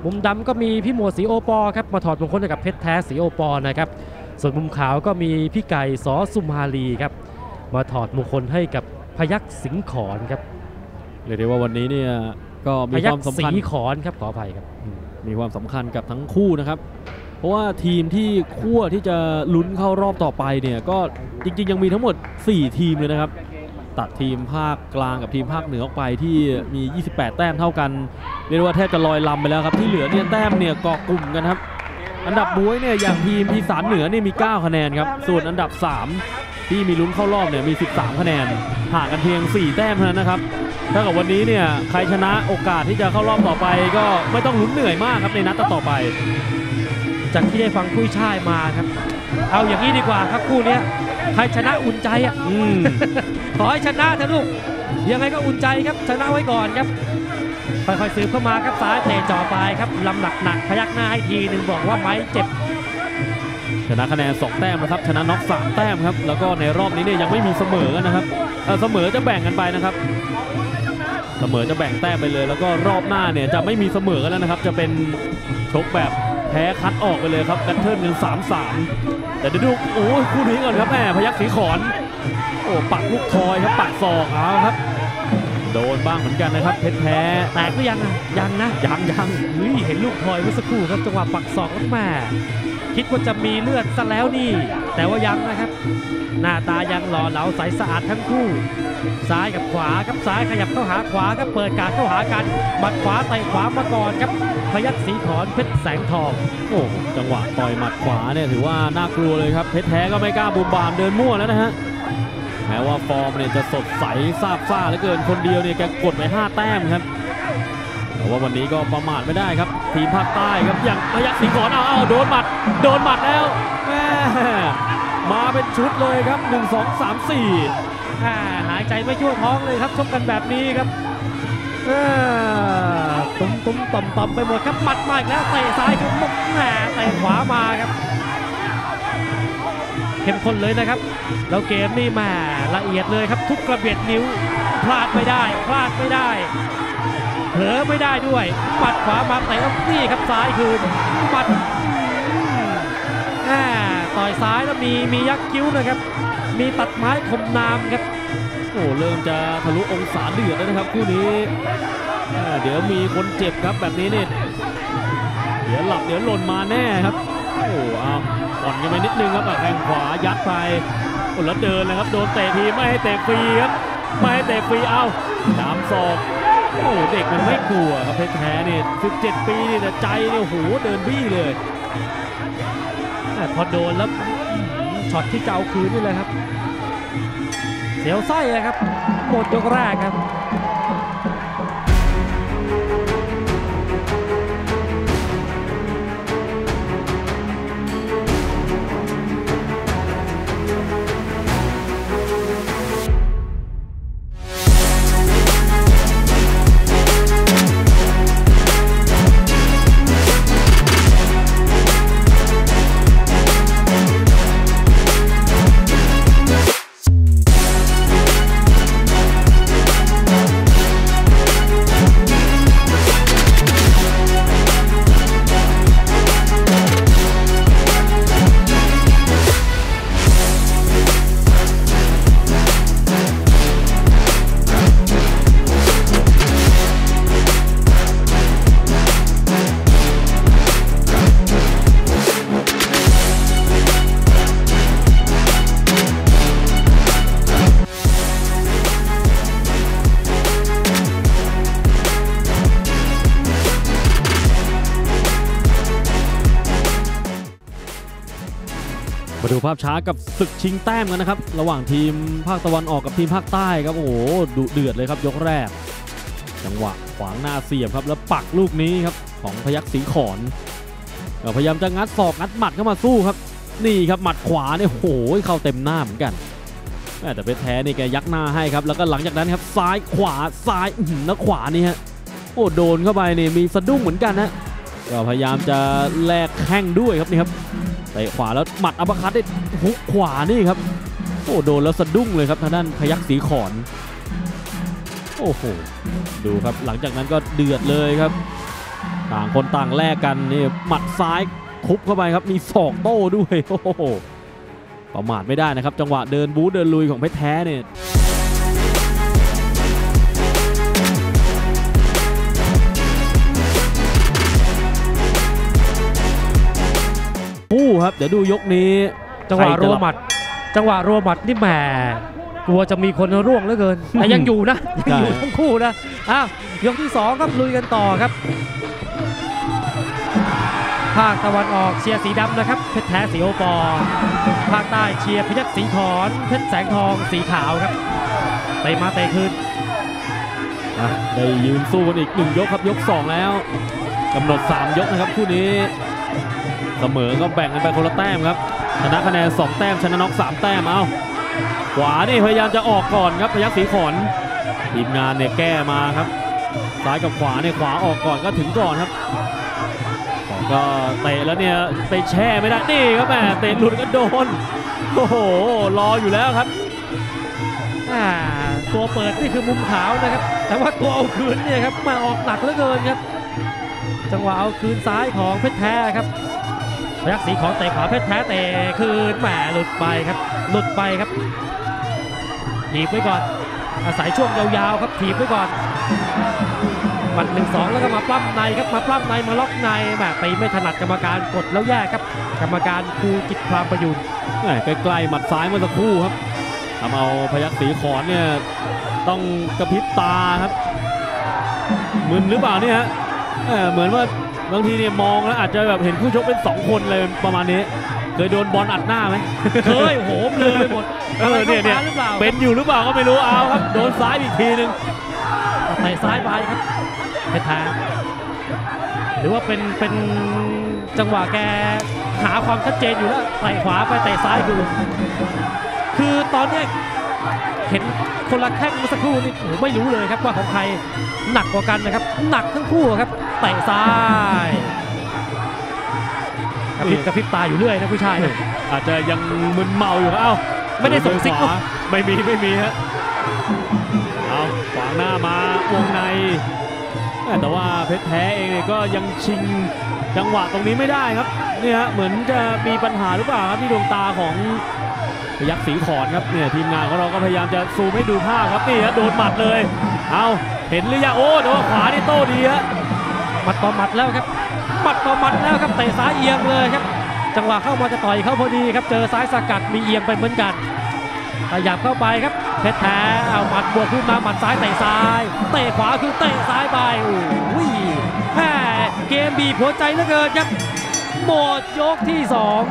มุมดำก็มีพี่หมวดสีโอปอครับมาถอดมงคลกับเพชรแท้สีโอปอนะครับส่วนมุมขาวก็มีพี่ไก่สอสุมาลีครับมาถอดมงคลให้กับพยัคฆ์สิงขอนครับเรียกได้ว่าวันนี้เนี่ยก็มีความสำคัญสีขอนครับขออภัยครับมีความสำคัญกับทั้งคู่นะครับเพราะว่าทีมที่คู่ที่จะลุ้นเข้ารอบต่อไปเนี่ยก็จริงๆยังมีทั้งหมดสี่ทีมเลยนะครับตัดทีมภาคกลางกับทีมภาคเหนือออกไปที่มียี่สิบแปดแต้มเท่ากันเรียกว่าแทบจะลอยลำไปแล้วครับที่เหลือเนี่ยแต้มเนี่ยเกาะกลุ่มกันครับอันดับบุ้ยเนี่ยอย่างทีมที่สามเหนือเนี่ยมีเก้าคะแนนครับส่วนอันดับสามที่มีลุ้นเข้ารอบเนี่ยมีสิบสามคะแนนห่างกันเพียงสี่แต้มเท่านั้นนะครับถ้ากับวันนี้เนี่ยใครชนะโอกาสที่จะเข้ารอบต่อไปก็ไม่ต้องลุ้นเหนื่อยมากครับในนัดต่อไปจากที่ได้ฟังผู้ชายมาครับเอาอย่างนี้ดีกว่าครับคู่นี้ใครชนะอุ่นใจอ่ะอืม ขอให้ชนะเถอะลูกยังไงก็อุ่นใจครับชนะไว้ก่อนครับค่อยๆซื้อเข้ามาครับซ้ายเตะจ่อปลายครับลำหนักหนักพยักหน้าให้ทีหนึ่งบอกว่าไม้เจ็บชนะคะแนนสองแต้มนะครับชนะน็อกสามแต้มครับแล้วก็ในรอบนี้เนี่ยยังไม่มีเสมอนะครับเสมอจะแบ่งกันไปนะครับเสมอจะแบ่งแต้มไปเลยแล้วก็รอบหน้าเนี่ยจะไม่มีเสมอแล้วนะครับจะเป็นชกแบบแพ้คัดออกไปเลยครับกันเทิร์นกันสามสามแต่เดี๋ยวดูโอ้คู่นี้ก่อนครับแม่พยัคฆ์สีขอนโอ้ปักลูกทอยครับปักศอกเอาครับโดนบ้างเหมือนกันนะครับเพชรแพ้แตกหรือยังยังนะยังยังนี่เห็นลูกทอยเมื่อสักครู่ครับจังหวะปักศอกแล้วแม่คิดว่าจะมีเลือดซะแล้วนี่แต่ว่ายังนะครับหน้าตายังหล่อเหลาใสสะอาดทั้งคู่ซ้ายกับขวาครับซ้ายขยับเข้าหาขวาครับเปิดการเข้าหากันบัดขวาไต่ขวามาก่อนครับพยัคฆ์สีขอนเพชรแสงทองโอ้จังหวะต่อยหมัดขวาเนี่ยถือว่าน่ากลัวเลยครับเพชรแท้ก็ไม่กล้าบุมบามเดินมั่วแล้วนะฮะแม้ว่าฟอร์มเนี่ยจะสดใสซาบซ่าเหลือเกินคนเดียวเนี่ยแกกดไปห้าแต้มครับแต่ว่าวันนี้ก็ประมาทไม่ได้ครับทีมภาคใต้ครับอย่างพยัคฆ์สีขอนเอาเอาโดนหมัดโดนหมัดแล้วแม่มาเป็นชุดเลยครับหนึ่ง สอง สาม สี่หายใจไม่ชั่วท้องเลยครับชกกันแบบนี้ครับตุ้มตุ้มต่ำต่ำไปหมดครับหมัดมาอีกแล้วเตะซ้ายขึ้นมุกแหน่เตะขวามาครับเข้มข้นเลยนะครับแล้วเกมนี่แหม่ละเอียดเลยครับทุกกระเบียดนิ้วพลาดไม่ได้พลาดไม่ได้เผลอไม่ได้ด้วยหมัดขวามาเตะนี่ครับซ้ายคืนหมัดแหน่ต่อยซ้ายแล้วมีมียักคิ้วนะครับมีตัดไม้คมนามครับโอ้เริ่มจะทะลุองศาเดือดแล้วนะครับคู่นี้เดี๋ยวมีคนเจ็บครับแบบนี้นี่เดี๋ยวหลับเดี๋ยวหล่นมาแน่ครับโอ้เอาอ่อนกันไปนิดนึงครับแข้งขวายัดไปโอ้แล้วเดินเลยครับโดนเตะทีไม่ให้เตะฟรีครับไม่ให้เตะฟรีเอาสามศอกโอ้เด็กมันไม่กลัวครับเพชรแท้นี่สิบเจ็ดปีนี่แต่ใจเนี่ยโหเดินบี้เลยพอโดนแล้วช็อตที่จะเอาคืนนี่เลยครับเสียวไส้เลยครับหมดยกแรกครับดูภาพช้ากับศึกชิงแต้มกันนะครับระหว่างทีมภาคตะวันออกกับทีมภาคใต้ครับโอ้โหดุเดือดเลยครับยกแรกจังหวะขวางหน้าเสียบครับแล้วปักลูกนี้ครับของพยัคฆ์สีขอนพยายามจะงัดศอกงัดหมัดเข้ามาสู้ครับนี่ครับหมัดขวาเนี่ยโอ้โหเข้าเต็มหน้าเหมือนกันแต่เพชรแท้นี่แกยักหน้าให้ครับแล้วก็หลังจากนั้นครับซ้ายขวาซ้ายแล้วขวานี่ฮะโอ้โดนเข้าไปนี่มีสะดุ้งเหมือนกันนะก็พยายามจะแลกแข้งด้วยครับนี่ครับเตะขวาแล้วหมัดอัปคัตได้หุกขวานี่ครับโอ้โดนแล้วสะดุ้งเลยครับทางด้านพยัคฆ์สีขอน โอ้โหดูครับหลังจากนั้นก็เดือดเลยครับต่างคนต่างแลกกันนี่หมัดซ้ายคุบเข้าไปครับมีศอกโต้ด้วยโอ้โหประมาทไม่ได้นะครับจังหวะเดินบู๊เดินลุยของเพชรแท้เนี่ยผู้ครับเดี๋ยวดูยกนี้จังหวะรัวหมัดจังหวะรัวหมัดนี่แหมกลัวจะมีคนร่วงเหลือเกินแต่ยังอยู่นะยังอยู่ทั้งคู่นะอ้าวยกที่สองครับลุยกันต่อครับภาคตะวันออกเชียร์สีดำนะครับเพชรแท้สีโอปอภาคใต้เชียร์พยัคฆ์สีขอนเพชรแสงทองสีขาวครับเตะมาเตะคืนได้ยืนสู้กันอีกหนึ่งยกครับยกสองแล้วกำหนดสามยกนะครับคู่นี้เสมอก็แบ่งกันไปคนละแต้มครับชนะคะแนนสองแต้มชนะน็อกสามแต้มเอาขวานี่พยายามจะออกก่อนครับพยัคฆ์สีขอนทีมงานเนี่ยแก้มาครับซ้ายกับขวาเนี่ยขวาออกก่อนก็ถึงก่อนครับก็เตะแล้วเนี่ยไปแช่ไม่ได้นี่ครับแม่เตะหลุดก็โดนโอ้โหรออยู่แล้วครับตัวเปิดนี่คือมุมขาวนะครับแต่ว่าตัวเอาคืนเนี่ยครับมาออกหนักเหลือเกินครับจังหวะเอาคืนซ้ายของเพชรแท้ครับพยัคฆ์สีขอนเตะขวาเพชรแท้เตะคืนแหมหลุดไปครับหลุดไปครับถีบไว้ก่อนอาศัยช่วงยาวๆครับถีบไว้ก่อนหมัดหนึ่งสองแล้วก็มาปล้ำในครับมาปล้ำในมาล็อกในแบบตีไม่ถนัดกรรมการกดแล้วแย่ครับกรรมการครูกิจพรามประยุนใกล้ๆหมัดซ้ายเมื่อสักครู่ครับทำเอาพยัคฆ์สีขอนเนี่ยต้องกระพริบตาครับมึนหรือเปล่าเนี่ยฮะเหมือนว่าบางทีเนี่ยมองแล้วอาจจะแบบเห็นผู้ชกเป็นสองคนเลยประมาณนี้เคยโดนบอลอัดหน้าไหมเคยโหมเลยไปหมดเออเนี่ยเนี่ยเป็นอยู่หรือเปล่าก็ไม่รู้เอาครับโดนซ้ายอีกทีนึงเตะซ้ายไปครับเพชรแท้หรือว่าเป็นเป็นจังหวะแกหาความชัดเจนอยู่แล้วเตะขวาไปเตะซ้ายดูคือตอนนี้เห็นคนละแข้งสักครู่นี่ไม่รู้เลยครับว่าของใครหนักกว่ากันนะครับหนักทั้งคู่ครับเตะซ้ายกระพริบกระพริบตาอยู่เรื่อยนะผู้ชายอาจจะยังมึนเมาอยู่เอ้าไม่ได้ส่งซิกไม่มีไม่มีฮะเอาขวางหน้ามาวงในแต่ว่าเพชรแท้เองก็ยังชิงจังหวะตรงนี้ไม่ได้ครับเนี่ยเหมือนจะมีปัญหาหรือเปล่าครับที่ดวงตาของพยัคฆ์สีขอนครับเนี่ยทีมงานของเราก็พยายามจะซูมให้ดูภาพครับนี่ฮะโดนหมัดเลยเอาเห็นหรือยังโอ้โดนขวานี่โต้ดีฮะหมัดต่อหมัดแล้วครับหมัดต่อหมัดแล้วครับเตะซ้ายเอียงเลยครับจังหวะเข้ามาจะต่อยเข้าพอดีครับเจอซ้ายสกัดมีเอียงไปเหมือนกันขยับเข้าไปครับเพชรแท้เอาหมัดบวกขึ้นมาหมัดซ้ายเตะซ้ายเตะขวาคือเตะซ้ายไปโอ้ยแหมเกมบีบหัวใจเหลือเกินครับหมดยกที่สอง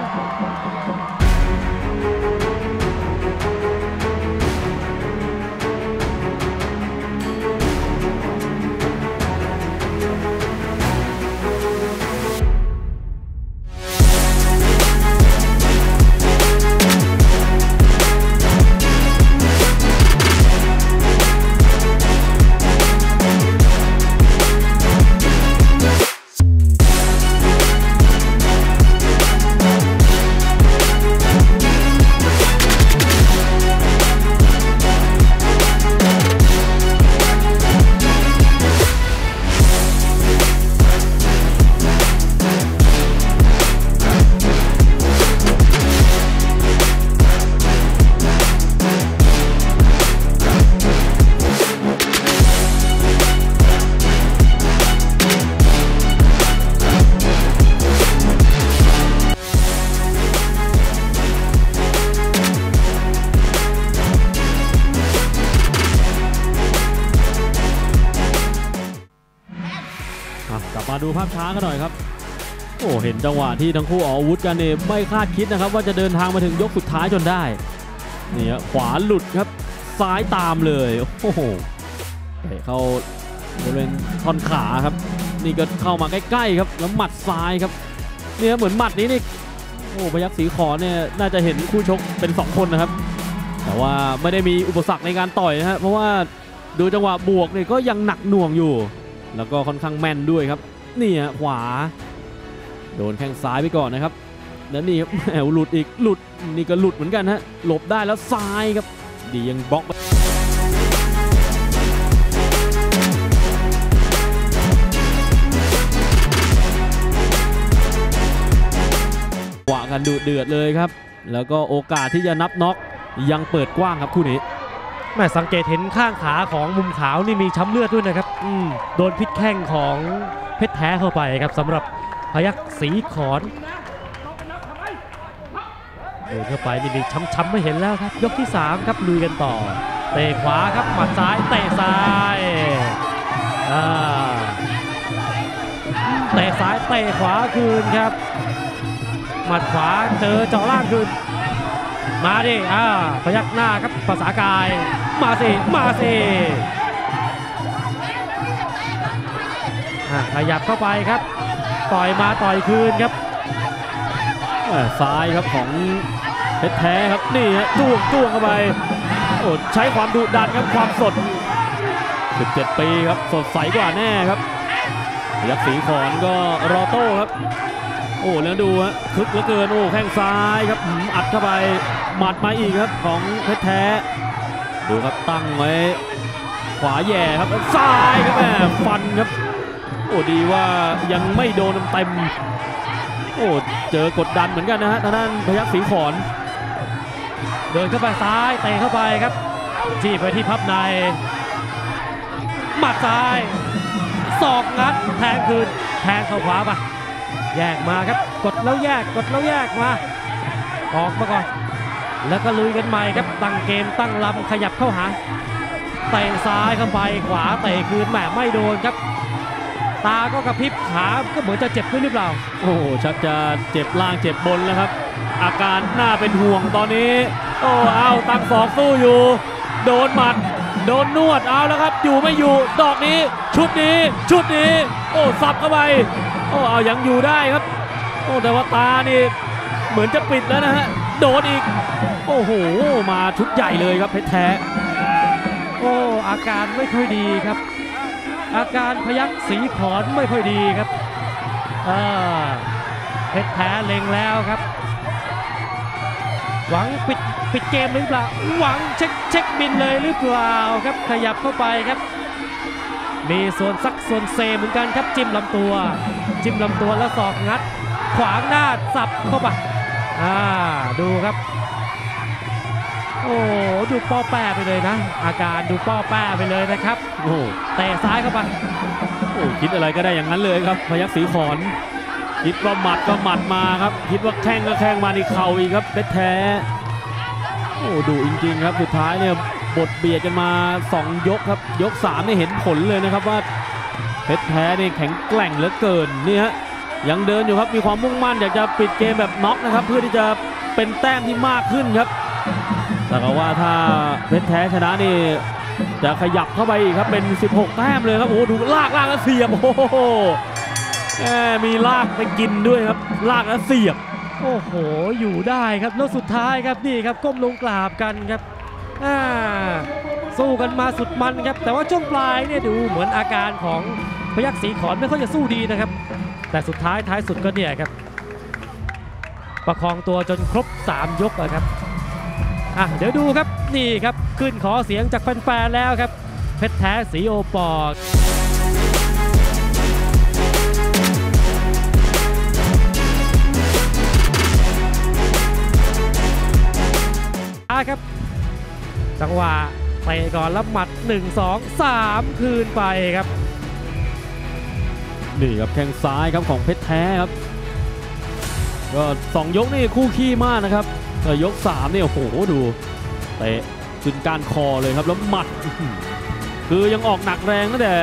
ดูภาพช้ากันหน่อยครับโอ้เห็นจังหวะที่ทั้งคู่ออกอาวุธกันเนี่ยไม่คาดคิดนะครับว่าจะเดินทางมาถึงยกสุดท้ายจนได้นี่ขวาหลุดครับซ้ายตามเลยโอ้โหเตะเข้าบริเวณท่อนขาครับนี่ก็เข้ามาใกล้ๆครับแล้วหมัดซ้ายครับเนี่ยเหมือนหมัดนี้นี่โอ้พยัคฆ์สีขอนเนี่ยน่าจะเห็นคู่ชกเป็นสองคนนะครับแต่ว่าไม่ได้มีอุปสรรคในการต่อยนะฮะเพราะว่าดูจังหวะบวกเนี่ยก็ยังหนักหน่วงอยู่แล้วก็ค่อนข้างแม่นด้วยครับนี่ฮะขวาโดนแข้งซ้ายไปก่อนนะครับแล้วนี่ครับแหวหลุดอีกหลุดนี่ก็หลุดเหมือนกันฮะหลบได้แล้วซ้ายครับดียังบล็อก กันดุเดือดเลยครับแล้วก็โอกาสที่จะนับน็อกยังเปิดกว้างครับคู่นี้แม่สังเกตเห็นข้างขาของมุมขาวนี่มีช้ำเลือดด้วยนะครับอืมโดนพิษแข้งของเพชรแท้เข้าไปครับสำหรับพยัคฆ์ศรีขอนเดินเข้าไปนี่มีช้ำๆไม่เห็นแล้วครับยกที่สามครับลุยกันต่อเตะขวาครับหมัดซ้ายเตะซ้ายเตะซ้ายเตะขวาคืนครับหมัดขวาเจอเจาะล่างคืนมาดิอ่าพยักหน้าครับภาษากายมาสิมาสิขยับเข้าไปครับต่อยมาต่อยคืนครับซ้ายครับของเพชรแท้ครับนี่ฮะจ้วงจ้วงเข้าไปโอ้ใช้ความดุดันครับความสดสิบเจ็ดปีครับสดใสกว่าแน่ครับยักษ์ศรีขอนก็รอโต้ครับโอ้แล้วดูฮะคึกเหลือเกินโอ้แข้งซ้ายครับอัดเข้าไปหมัดมาอีกครับของเพชรแท้ดูครับตั้งไว้ขวาแย่ครับซ้ายครับแม่ฟันครับโอ้ดีว่ายังไม่โดนเต็มโอ้เจอกดดันเหมือนกันนะฮะทางด้านพยัคฆ์ศรีขอนเดินเข้าไปซ้ายเตะเข้าไปครับจี้ไปที่พับในหมัดซ้ายศอกงัดแทงคืนแทงเข้าขวาไปแยกมาครับกดแล้วแยกกดแล้วแยกมาออกมาก่อนแล้วก็ลุยกันใหม่ครับตั้งเกมตั้งลำขยับเข้าหาเตะซ้ายเข้าไปขวาเตะคืนแหมไม่โดนครับตาก็กระพริบขาก็เหมือนจะเจ็บขึ้นหรือเปล่าโอ้ชักจะเจ็บล่างเจ็บบนแล้วครับอาการน่าเป็นห่วงตอนนี้โอ้เอาตั้งสองสู้อยู่โดนหมัดโดนนวดเอาแล้วครับอยู่ไม่อยู่ดอกนี้ชุดนี้ชุดนี้โอ้สับเข้าไปโอ้เอายังอยู่ได้ครับโอ้แต่ว่าตานี่เหมือนจะปิดแล้วนะฮะโดนอีกโอ้โหมาชุดใหญ่เลยครับเพชรแท้โอ้อาการไม่ค่อยดีครับอาการพยัคฆ์ศรีขอนไม่ค่อยดีครับเพชรแท้เล็งแล้วครับหวังปิดปิดเกมหรือเปล่าหวังเช็คเช็คบินเลยหรือเปล่าครับขยับเข้าไปครับมีส่วนซักส่วนเซเหมือนกันครับจิ้มลำตัวจิ้มลำตัวแล้วศอกงัดขวางหน้าสับเข้าไปอ่าดูครับโอ้ดูป้อแป้ไปเลยนะอาการดูป้อแป้ไปเลยนะครับโอ้แต่ซ้ายเข้าไปโอ้คิดอะไรก็ได้อย่างนั้นเลยครับพยัคฆ์ศรีขอนคิดว่าหมัดก็หมัดมาครับคิดว่าแข้งก็แข้งมาในเข่าอีกครับเพชรแท้โอ้ดูจริงๆครับสุดท้ายเนี่ยบทเบียดกันมาสองยกครับยกสามนี่เห็นผลเลยนะครับว่าเพชรแท้นี่แข็งแกร่งเหลือเกินนี่ฮะยังเดินอยู่ครับมีความมุ่งมั่นอยากจะปิดเกมแบบน็อกนะครับเพื่อที่จะเป็นแต้มที่มากขึ้นครับแต่ก็ว่าถ้าเพชรแท้ชนะนี่จะขยับเข้าไปอีกครับเป็นสิบหกแต้มเลยครับโอ้ดูลากลากแล้วเสียบโอ้โหแหมมีลากไปกินด้วยครับลากแล้วเสียบโอ้โหอยู่ได้ครับแล้วสุดท้ายครับนี่ครับก้มลงกราบกันครับสู้กันมาสุดมันครับแต่ว่าช่วงปลายเนี่ยดูเหมือนอาการของพยัคฆ์ศรีขอนไม่ค่อยจะสู้ดีนะครับแต่สุดท้ายท้ายสุดก็เนี่ยครับประคองตัวจนครบสามยกอะครับอ่ะเดี๋ยวดูครับนี่ครับขึ้นขอเสียงจากแฟนๆแล้วครับเพชรแท้ศรีโอปอครับจังหวะเตะก่อนแล้วหมัดหนึ่ง สอง สามคืนไปครับนี่ครับแข้งซ้ายครับของเพชรแท้ครับก็สองยกนี่คู่ขี้มากนะครับแต่ยกสามเนี่ยโอ้โหดูเตะจนการคอเลยครับแล้วหมัดคือยังออกหนักแรงตั้งแต่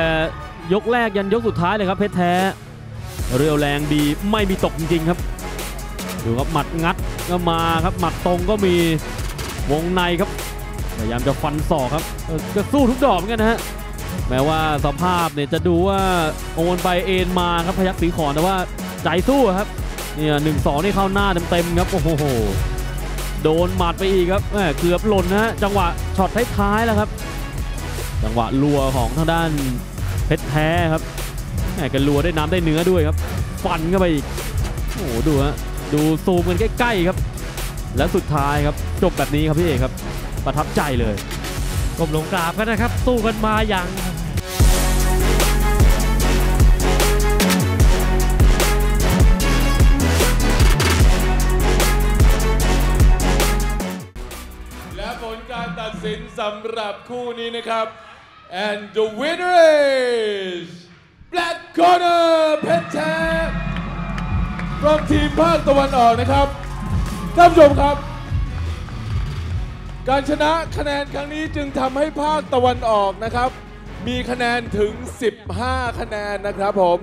ยกแรกยันยกสุดท้ายเลยครับเพชรแท้เรียวแรงดีไม่มีตกจริงๆครับดูครับหมัดงัดก็มาครับหมัดตรงก็มีวงในครับพยายามจะฟันศอกครับจะสู้ทุกดอกเหมือนกันนะฮะแม้ว่าสภาพเนี่ยจะดูว่าโอนไปเอ็นมาครับพยัคฆ์ศรีขอนแต่ว่าใจสู้ครับเนี่ยหนึ่งสองนี่เข้าหน้าเต็มๆครับโอ้โหโดนหมัดไปอีกครับเกือบหล่นนะฮะจังหวะช็อตท้ายๆแล้วครับจังหวะลัวของทางด้านเพชรแท้ครับแหมกันลัวได้น้ำได้เนื้อด้วยครับฟันเข้าไปอีกโอ้โหดูฮะดูซูมกันใกล้ๆครับและสุดท้ายครับจบแบบนี้ครับพี่เอกครับประทับใจเลยก้มลงกราบกันนะครับสู้กันมาอย่าง สำหรับคู่นี้นะครับ and the winner is black corner เพชรแท้from ทีมภาคตะวันออกนะครับท่านผู้ชมครับการชนะคะแนนครั้งนี้จึงทำให้ภาคตะวันออกนะครับมีคะแนนถึงสิบห้าคะแนนนะครับผม